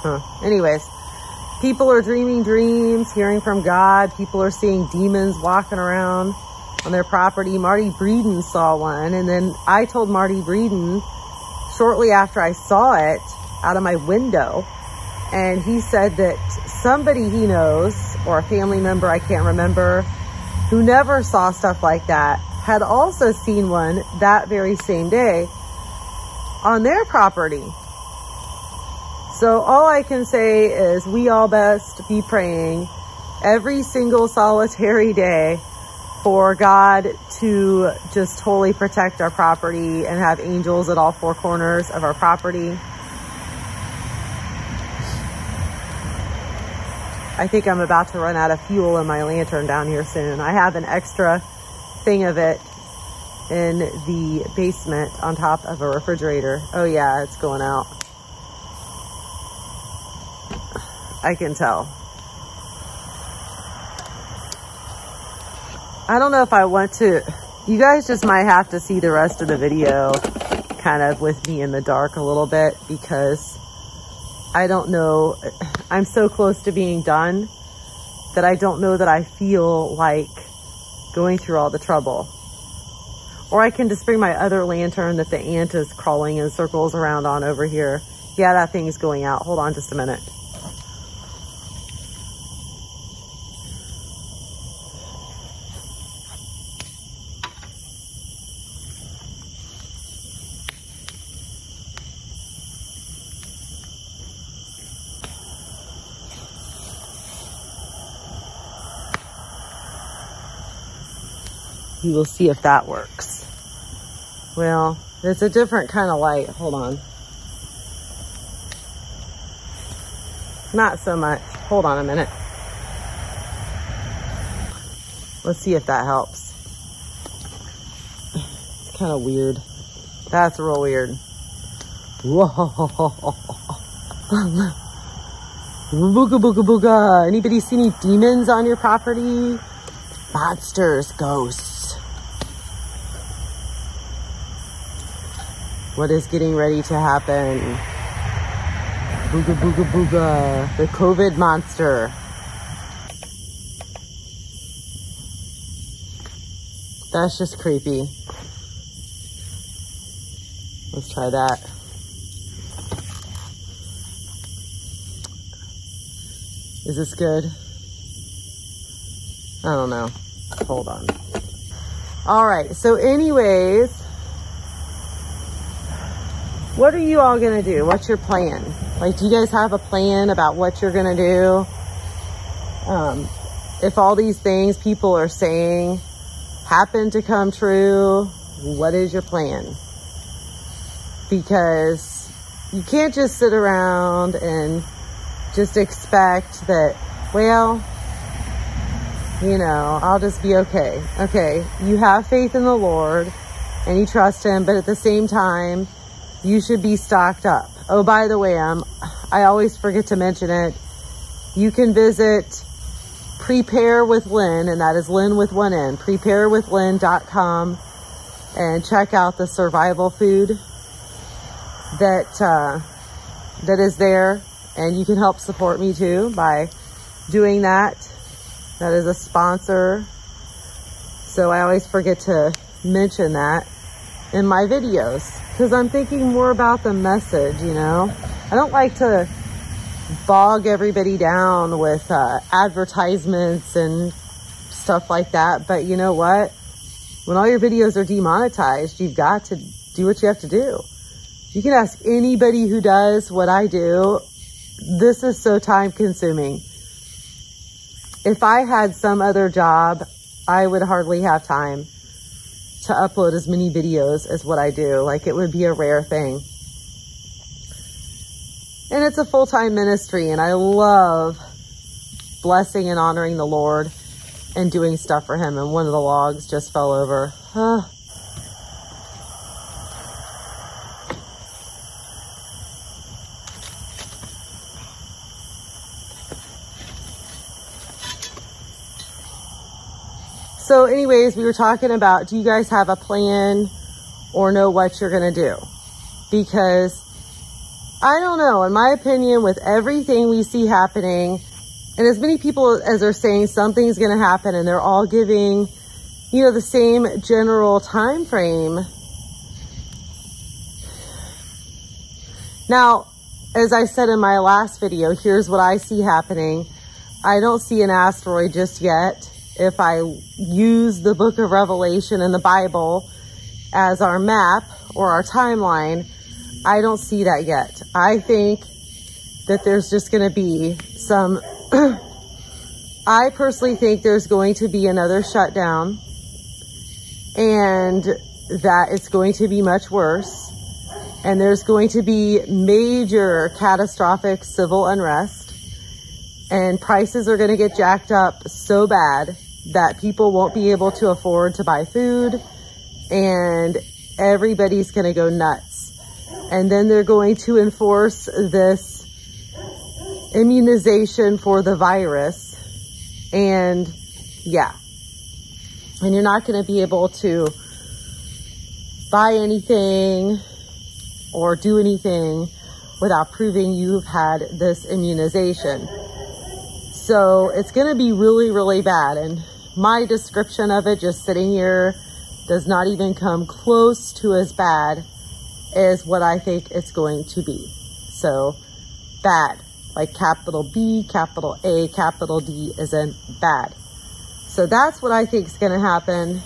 Huh. Anyways, people are dreaming dreams, hearing from God. People are seeing demons walking around on their property. Marty Breeden saw one, and then I told Marty Breeden shortly after I saw it out of my window, and he said that somebody he knows, or a family member, I can't remember, who never saw stuff like that, had also seen one that very same day on their property. So all I can say is we all best be praying every single solitary day for God to just totally protect our property and have angels at all four corners of our property. I think I'm about to run out of fuel in my lantern down here soon. I have an extra thing of it in the basement on top of a refrigerator. Oh yeah, it's going out. I can tell. I don't know if I want to, you guys just might have to see the rest of the video kind of with me in the dark a little bit, because I don't know, I'm so close to being done that I don't know that I feel like going through all the trouble. Or I can just bring my other lantern that the ant is crawling in circles around on over here. Yeah, that thing's going out. Hold on just a minute. We will see if that works. Well, it's a different kind of light. Hold on. Not so much. Hold on a minute. Let's see if that helps. It's kind of weird. That's real weird. Whoa. Booga booga booga. Anybody see any demons on your property? Monsters, ghosts. What is getting ready to happen? Booga, booga, booga. The COVID monster. That's just creepy. Let's try that. Is this good? I don't know. Hold on. All right. So anyways, what are you all going to do? What's your plan? Like, do you guys have a plan about what you're going to do? Um, if all these things people are saying happen to come true, what is your plan? Because you can't just sit around and just expect that, well, you know, I'll just be okay. Okay, you have faith in the Lord and you trust him, but at the same time, you should be stocked up. Oh, by the way, I'm, I always forget to mention it. You can visit Prepare with Lynn, and that is Lynn with one N, prepare with lynn dot com, and check out the survival food that uh, that is there, and you can help support me too by doing that. That is a sponsor, so I always forget to mention that in my videos because I'm thinking more about the message, you know. I don't like to bog everybody down with uh, advertisements and stuff like that. But you know what? When all your videos are demonetized, you've got to do what you have to do. You can ask anybody who does what I do. This is so time consuming. If I had some other job, I would hardly have time to upload as many videos as what I do. Like, it would be a rare thing. And it's a full-time ministry, and I love blessing and honoring the Lord and doing stuff for him. And one of the logs just fell over. Huh. So anyways, we were talking about, do you guys have a plan or know what you're going to do? Because I don't know. In my opinion, with everything we see happening, and as many people as are saying something's going to happen, and they're all giving, you know, the same general time frame. Now, as I said in my last video, here's what I see happening. I don't see an asteroid just yet. If I use the book of Revelation and the Bible as our map or our timeline, I don't see that yet. I think that there's just going to be some, I personally think there's going to be another shutdown, and that it's going to be much worse. And there's going to be major catastrophic civil unrest, and prices are going to get jacked up so bad that people won't be able to afford to buy food, and everybody's going to go nuts. And then they're going to enforce this immunization for the virus. And yeah, and you're not going to be able to buy anything or do anything without proving you've had this immunization. So it's going to be really, really bad. And my description of it, just sitting here, does not even come close to as bad is what I think it's going to be. So bad, like capital B, capital A, capital D as in bad. So that's what I think is going to happen.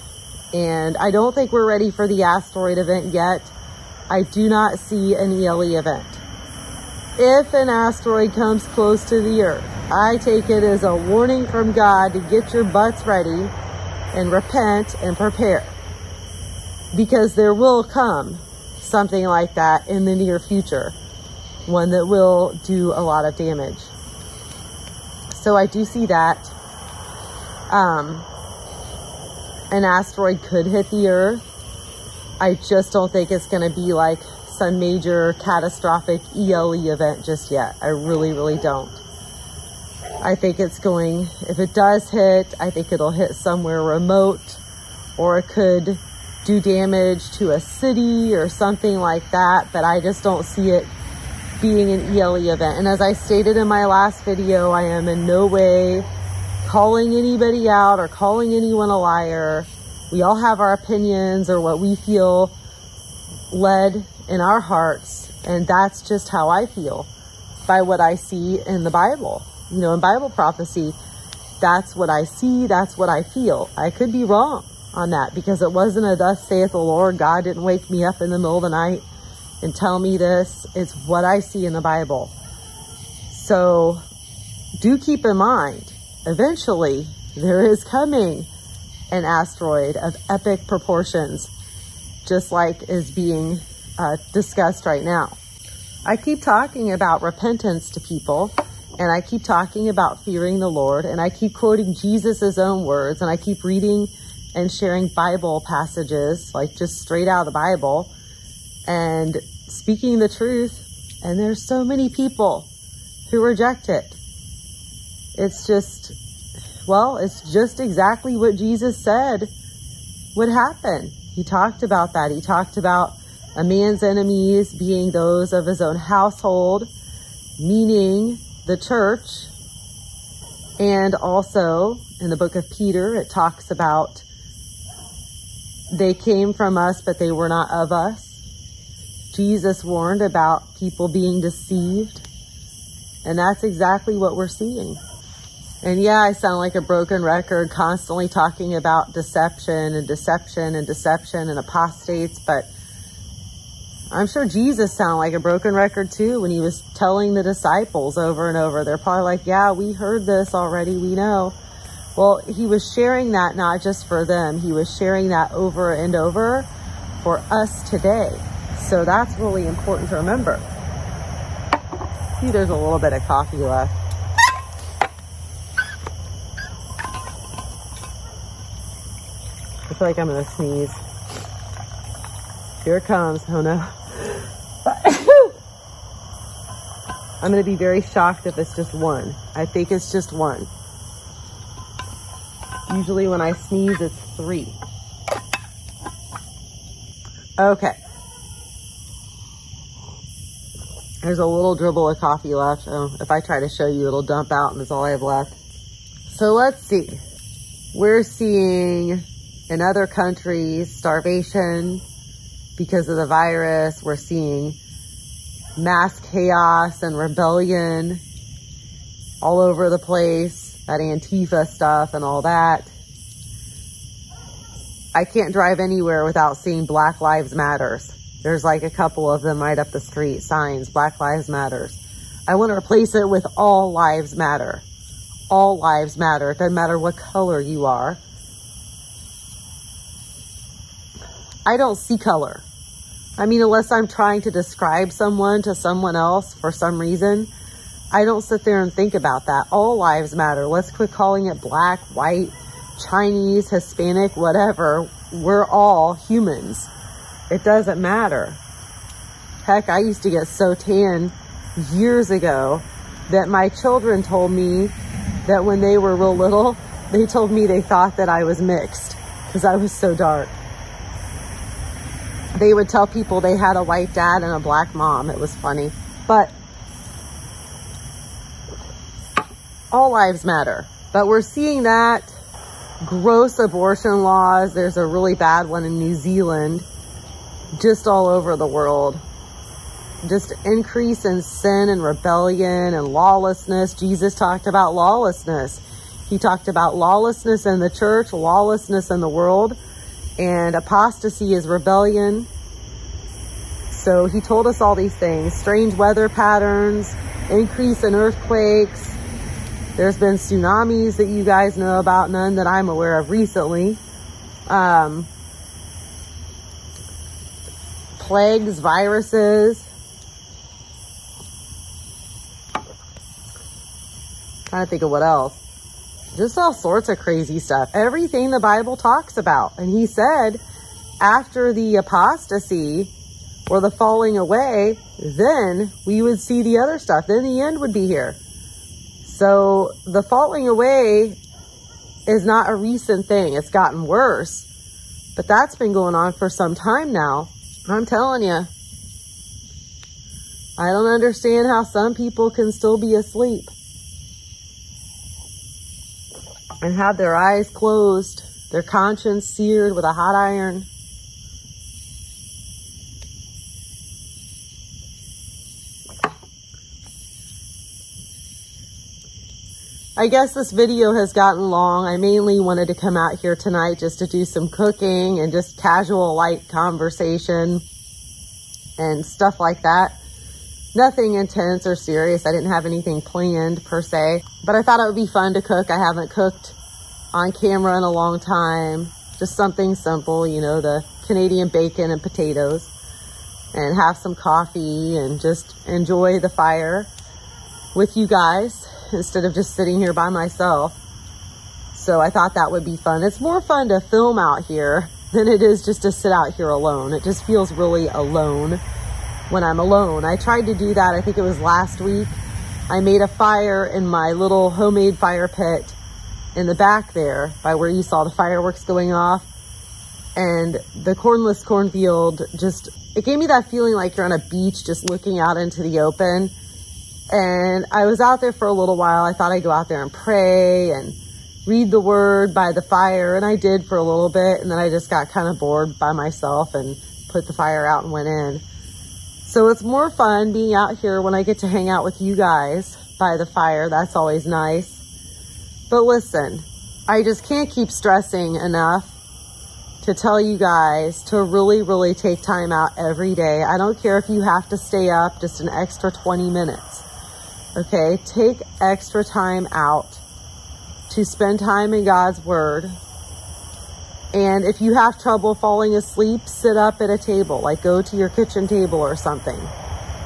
And I don't think we're ready for the asteroid event yet. I do not see an E L E event. If an asteroid comes close to the earth, I take it as a warning from God to get your butts ready and repent and prepare, because there will come something like that in the near future, one that will do a lot of damage. So I do see that. Um, an asteroid could hit the earth. I just don't think it's going to be like some major catastrophic E L E event just yet. I really, really don't. I think it's going, if it does hit, I think it'll hit somewhere remote, or it could do damage to a city or something like that, but I just don't see it being an E L E event. And as I stated in my last video, I am in no way calling anybody out or calling anyone a liar. We all have our opinions or what we feel led in our hearts. And that's just how I feel by what I see in the Bible. You know, in Bible prophecy, that's what I see. That's what I feel. I could be wrong on that, because it wasn't a thus saith the Lord. God didn't wake me up in the middle of the night and tell me this. It's what I see in the Bible. So do keep in mind, eventually there is coming an asteroid of epic proportions, just like is being uh, discussed right now. I keep talking about repentance to people, and I keep talking about fearing the Lord, and I keep quoting Jesus's own words, and I keep reading and sharing Bible passages, like just straight out of the Bible, and speaking the truth. And there's so many people who reject it. It's just, well, it's just exactly what Jesus said would happen. He talked about that. He talked about a man's enemies being those of his own household, meaning the church. And also in the book of Peter, it talks about they came from us, but they were not of us. Jesus warned about people being deceived. And that's exactly what we're seeing. And yeah, I sound like a broken record constantly talking about deception and deception and deception and apostates, but I'm sure Jesus sounded like a broken record too when he was telling the disciples over and over. They're probably like, yeah, we heard this already, we know. Well, he was sharing that not just for them. He was sharing that over and over for us today. So that's really important to remember. See, there's a little bit of coffee left. I feel like I'm gonna sneeze. Here it comes. Oh no. I'm gonna be very shocked if it's just one. I think it's just one. Usually when I sneeze, it's three. Okay. There's a little dribble of coffee left. Oh, if I try to show you, it'll dump out and that's all I have left. So let's see. We're seeing, in other countries, starvation because of the virus. We're seeing mass chaos and rebellion all over the place, that Antifa stuff and all that. I can't drive anywhere without seeing Black Lives Matters. There's like a couple of them right up the street, signs, Black Lives Matters. I want to replace it with all lives matter. All lives matter. It doesn't matter what color you are. I don't see color. I mean, unless I'm trying to describe someone to someone else for some reason, I don't sit there and think about that. All lives matter. Let's quit calling it black, white, Chinese, Hispanic, whatever. We're all humans. It doesn't matter. Heck, I used to get so tan years ago that my children told me that when they were real little, they told me they thought that I was mixed because I was so dark. They would tell people they had a white dad and a black mom. It was funny. But all lives matter. But we're seeing that. Gross abortion laws. There's a really bad one in New Zealand. Just all over the world. Just increase in sin and rebellion and lawlessness. Jesus talked about lawlessness. He talked about lawlessness in the church, lawlessness in the world. And apostasy is rebellion. So he told us all these things. Strange weather patterns, increase in earthquakes. There's been tsunamis that you guys know about, none that I'm aware of recently. Um, plagues, viruses. Trying to think of what else. Just all sorts of crazy stuff. Everything the Bible talks about. And he said, after the apostasy or the falling away, then we would see the other stuff. Then the end would be here. So the falling away is not a recent thing. It's gotten worse. But that's been going on for some time now. I'm telling you. I don't understand how some people can still be asleep and have their eyes closed, their conscience seared with a hot iron. I guess this video has gotten long. I mainly wanted to come out here tonight just to do some cooking and just casual light conversation and stuff like that. Nothing intense or serious. I didn't have anything planned per se, but I thought it would be fun to cook. I haven't cooked on camera in a long time. Just something simple, you know, the Canadian bacon and potatoes, and have some coffee and just enjoy the fire with you guys instead of just sitting here by myself. So I thought that would be fun. It's more fun to film out here than it is just to sit out here alone. It just feels really alone when I'm alone. I tried to do that, I think it was last week. I made a fire in my little homemade fire pit in the back there by where you saw the fireworks going off. And the cornless cornfield just, it gave me that feeling like you're on a beach just looking out into the open. And I was out there for a little while. I thought I'd go out there and pray and read the word by the fire. And I did for a little bit. And then I just got kind of bored by myself and put the fire out and went in. So it's more fun being out here when I get to hang out with you guys by the fire. That's always nice. But listen, I just can't keep stressing enough to tell you guys to really, really take time out every day. I don't care if you have to stay up just an extra twenty minutes, okay? Take extra time out to spend time in God's word. And if you have trouble falling asleep, sit up at a table, like go to your kitchen table or something.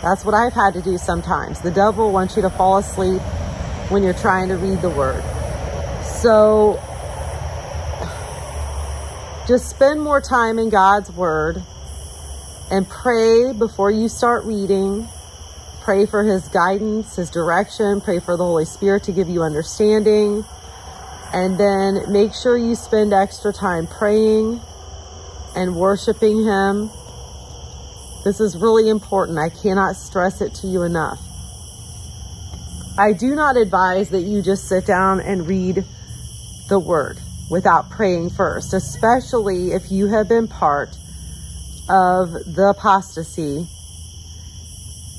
That's what I've had to do sometimes. The devil wants you to fall asleep when you're trying to read the word. So just spend more time in God's word and pray before you start reading. Pray for his guidance, his direction. Pray for the Holy Spirit to give you understanding. And then make sure you spend extra time praying and worshiping him. This is really important. I cannot stress it to you enough. I do not advise that you just sit down and read the word without praying first, especially if you have been part of the apostasy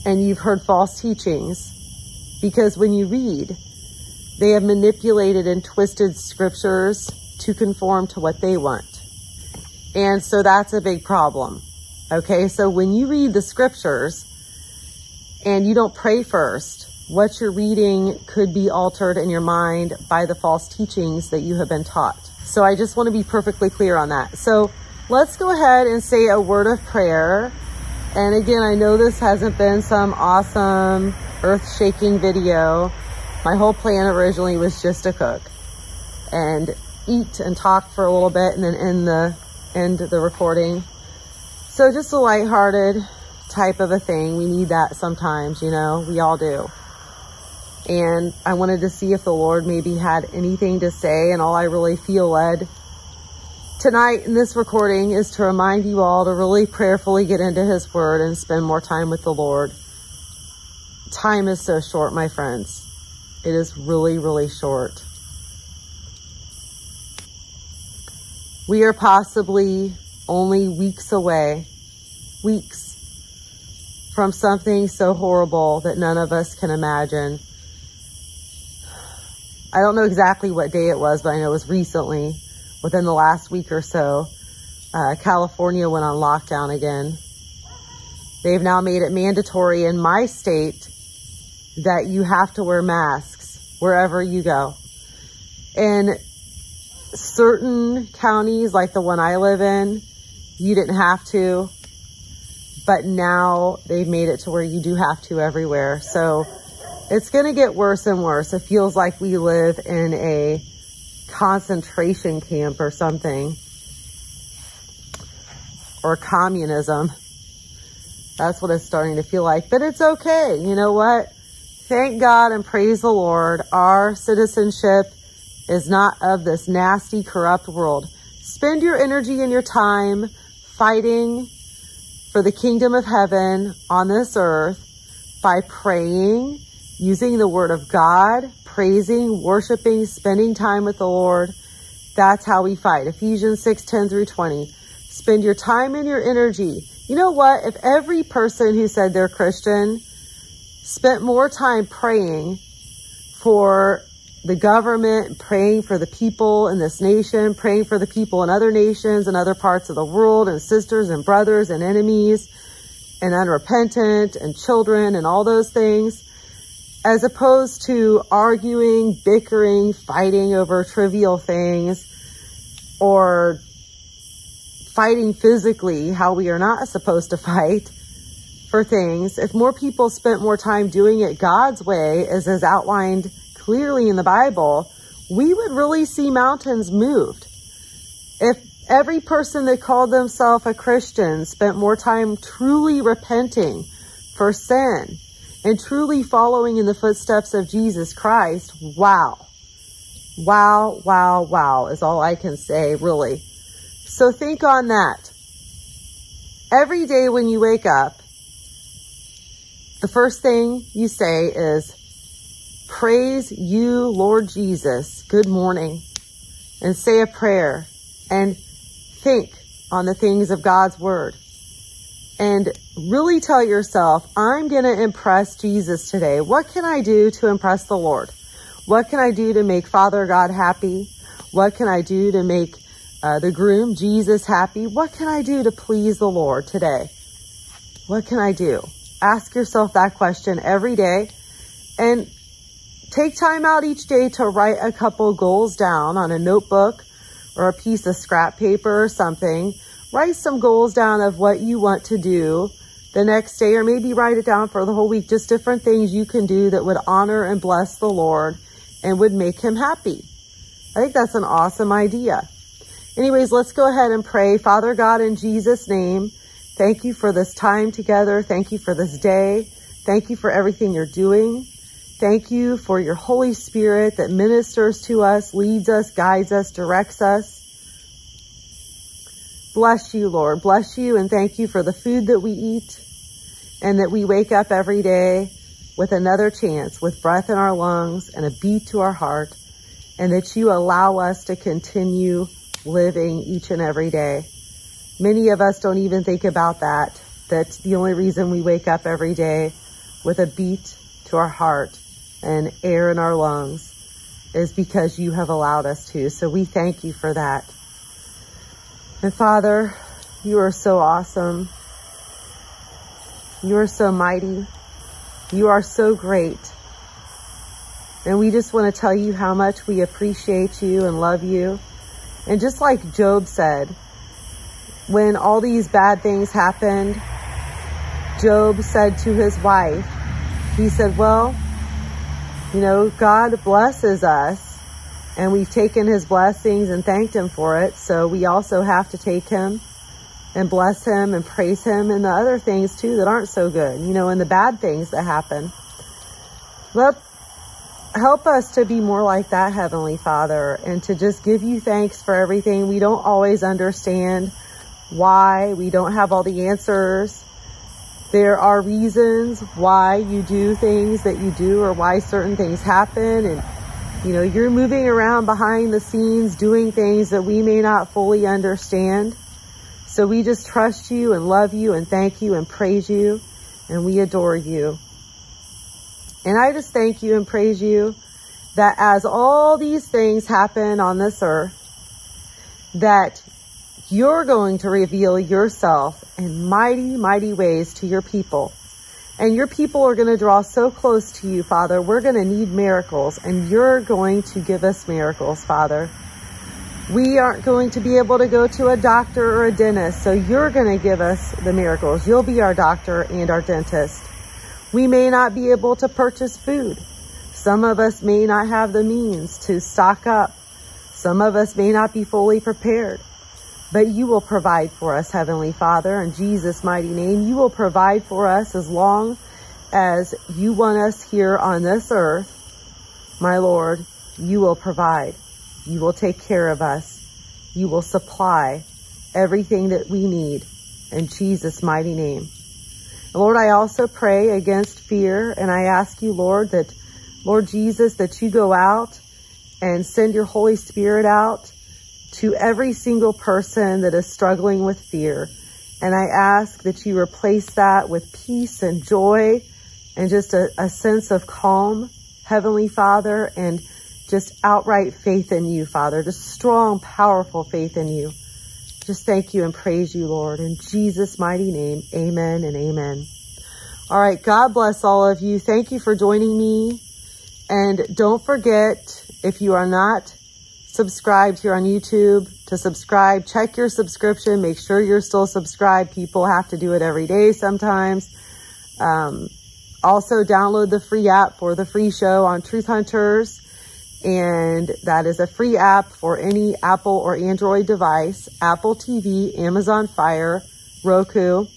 and you've heard false teachings. Because when you read, they have manipulated and twisted scriptures to conform to what they want. And so that's a big problem. Okay, so when you read the scriptures and you don't pray first, what you're reading could be altered in your mind by the false teachings that you have been taught. So I just want to be perfectly clear on that. So let's go ahead and say a word of prayer. And again, I know this hasn't been some awesome earth-shaking video. My whole plan originally was just to cook and eat and talk for a little bit and then end the, end the recording. So just a lighthearted type of a thing. We need that sometimes, you know, we all do. And I wanted to see if the Lord maybe had anything to say. And all I really feel led tonight in this recording is to remind you all to really prayerfully get into his word and spend more time with the Lord. Time is so short, my friends. It is really, really short. We are possibly only weeks away, weeks from something so horrible that none of us can imagine. I don't know exactly what day it was, but I know it was recently, within the last week or so. Uh, California went on lockdown again. They've now made it mandatory in my state that you have to wear masks wherever you go. In certain counties, like the one I live in, you didn't have to, but now they've made it to where you do have to everywhere. So it's going to get worse and worse. It feels like we live in a concentration camp or something, or communism. That's what it's starting to feel like, but it's okay. You know what? Thank God and praise the Lord. Our citizenship is not of this nasty, corrupt world. Spend your energy and your time fighting for the kingdom of heaven on this earth by praying, using the word of God, praising, worshiping, spending time with the Lord. That's how we fight. Ephesians six, ten through twenty. Spend your time and your energy. You know what? If every person who said they're Christian spent more time praying for the government, praying for the people in this nation, praying for the people in other nations and other parts of the world, and sisters and brothers and enemies and unrepentant and children and all those things, as opposed to arguing, bickering, fighting over trivial things, or fighting physically, how we are not supposed to fight for things. If more people spent more time doing it God's way, as is outlined clearly in the Bible, we would really see mountains moved. If every person that called themselves a Christian spent more time truly repenting for sin and truly following in the footsteps of Jesus Christ, wow. Wow, wow, wow is all I can say, really. So think on that. Every day when you wake up, the first thing you say is, praise you, Lord Jesus. Good morning. And say a prayer and think on the things of God's word. And really tell yourself, I'm going to impress Jesus today. What can I do to impress the Lord? What can I do to make Father God happy? What can I do to make uh, the groom, Jesus, happy? What can I do to please the Lord today? What can I do? Ask yourself that question every day, and take time out each day to write a couple goals down on a notebook or a piece of scrap paper or something. Write some goals down of what you want to do the next day, or maybe write it down for the whole week. Just different things you can do that would honor and bless the Lord and would make him happy. I think that's an awesome idea. Anyways, let's go ahead and pray. Father God, in Jesus' name, thank you for this time together. Thank you for this day. Thank you for everything you're doing. Thank you for your Holy Spirit that ministers to us, leads us, guides us, directs us. Bless you, Lord. Bless you, and thank you for the food that we eat and that we wake up every day with another chance, with breath in our lungs and a beat to our heart, and that you allow us to continue living each and every day. Many of us don't even think about that. That's the only reason we wake up every day with a beat to our heart and air in our lungs is because you have allowed us to. So we thank you for that. And Father, you are so awesome. You are so mighty. You are so great. And we just want to tell you how much we appreciate you and love you. And just like Job said, when all these bad things happened, Job said to his wife, he said, well, you know, God blesses us and we've taken his blessings and thanked him for it. So we also have to take him and bless him and praise him and the other things too that aren't so good, you know, and the bad things that happen. Let, help us to be more like that, Heavenly Father, and to just give you thanks for everything. We don't always understand why, we don't have all the answers. There are reasons why you do things that you do, or why certain things happen, and you know, you're moving around behind the scenes doing things that we may not fully understand. So we just trust you and love you and thank you and praise you, and we adore you. And I just thank you and praise you that as all these things happen on this earth, that you're going to reveal yourself in mighty, mighty ways to your people. And your people are going to draw so close to you, Father. We're going to need miracles, and you're going to give us miracles, Father. We aren't going to be able to go to a doctor or a dentist, so you're going to give us the miracles. You'll be our doctor and our dentist. We may not be able to purchase food. Some of us may not have the means to stock up. Some of us may not be fully prepared. But you will provide for us, Heavenly Father, in Jesus' mighty name. You will provide for us as long as you want us here on this earth. My Lord, you will provide. You will take care of us. You will supply everything that we need in Jesus' mighty name. Lord, I also pray against fear, and I ask you, Lord, that, Lord Jesus, that you go out and send your Holy Spirit out to every single person that is struggling with fear. And I ask that you replace that with peace and joy and just a, a sense of calm, Heavenly Father, and just outright faith in you, Father, just strong, powerful faith in you. Just thank you and praise you, Lord. In Jesus' mighty name, amen and amen. All right, God bless all of you. Thank you for joining me. And don't forget, if you are not subscribed here on YouTube, to subscribe. Check your subscription. Make sure you're still subscribed. People have to do it every day sometimes. Um, also, download the free app for the free show on Truth Hunters. And that is a free app for any Apple or Android device, Apple T V, Amazon Fire, Roku.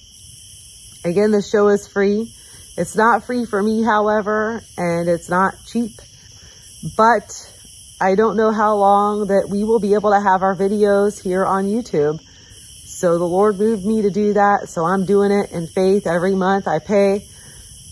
Again, the show is free. It's not free for me, however, and it's not cheap. But I don't know how long that we will be able to have our videos here on YouTube. So the Lord moved me to do that. So I'm doing it in faith. Every month I pay.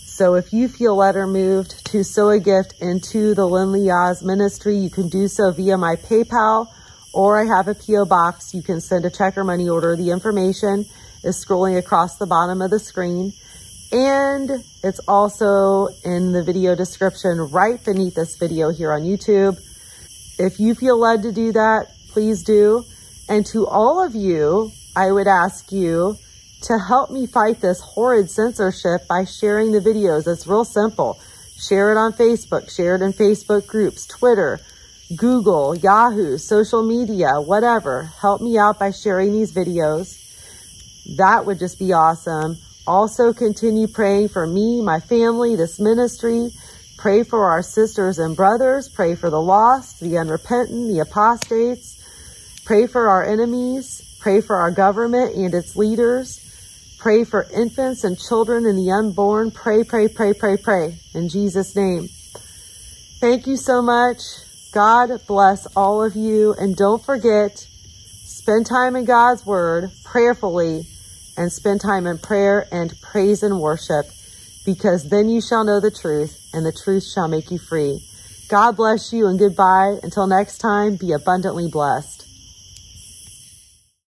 So if you feel led or moved to sow a gift into the Lyn Leahz ministry, you can do so via my PayPal, or I have a P O box. You can send a check or money order. The information is scrolling across the bottom of the screen. And it's also in the video description right beneath this video here on YouTube. If you feel led to do that, please do. And to all of you, I would ask you to help me fight this horrid censorship by sharing the videos. It's real simple. Share it on Facebook. Share it in Facebook groups, Twitter, Google, Yahoo, social media, whatever. Help me out by sharing these videos. That would just be awesome. Also, continue praying for me, my family, this ministry. Pray for our sisters and brothers. Pray for the lost, the unrepentant, the apostates. Pray for our enemies. Pray for our government and its leaders. Pray for infants and children and the unborn. Pray, pray, pray, pray, pray. In Jesus' name. Thank you so much. God bless all of you. And don't forget, spend time in God's word prayerfully, and spend time in prayer and praise and worship, because then you shall know the truth, and the truth shall make you free. God bless you and goodbye. Until next time, be abundantly blessed.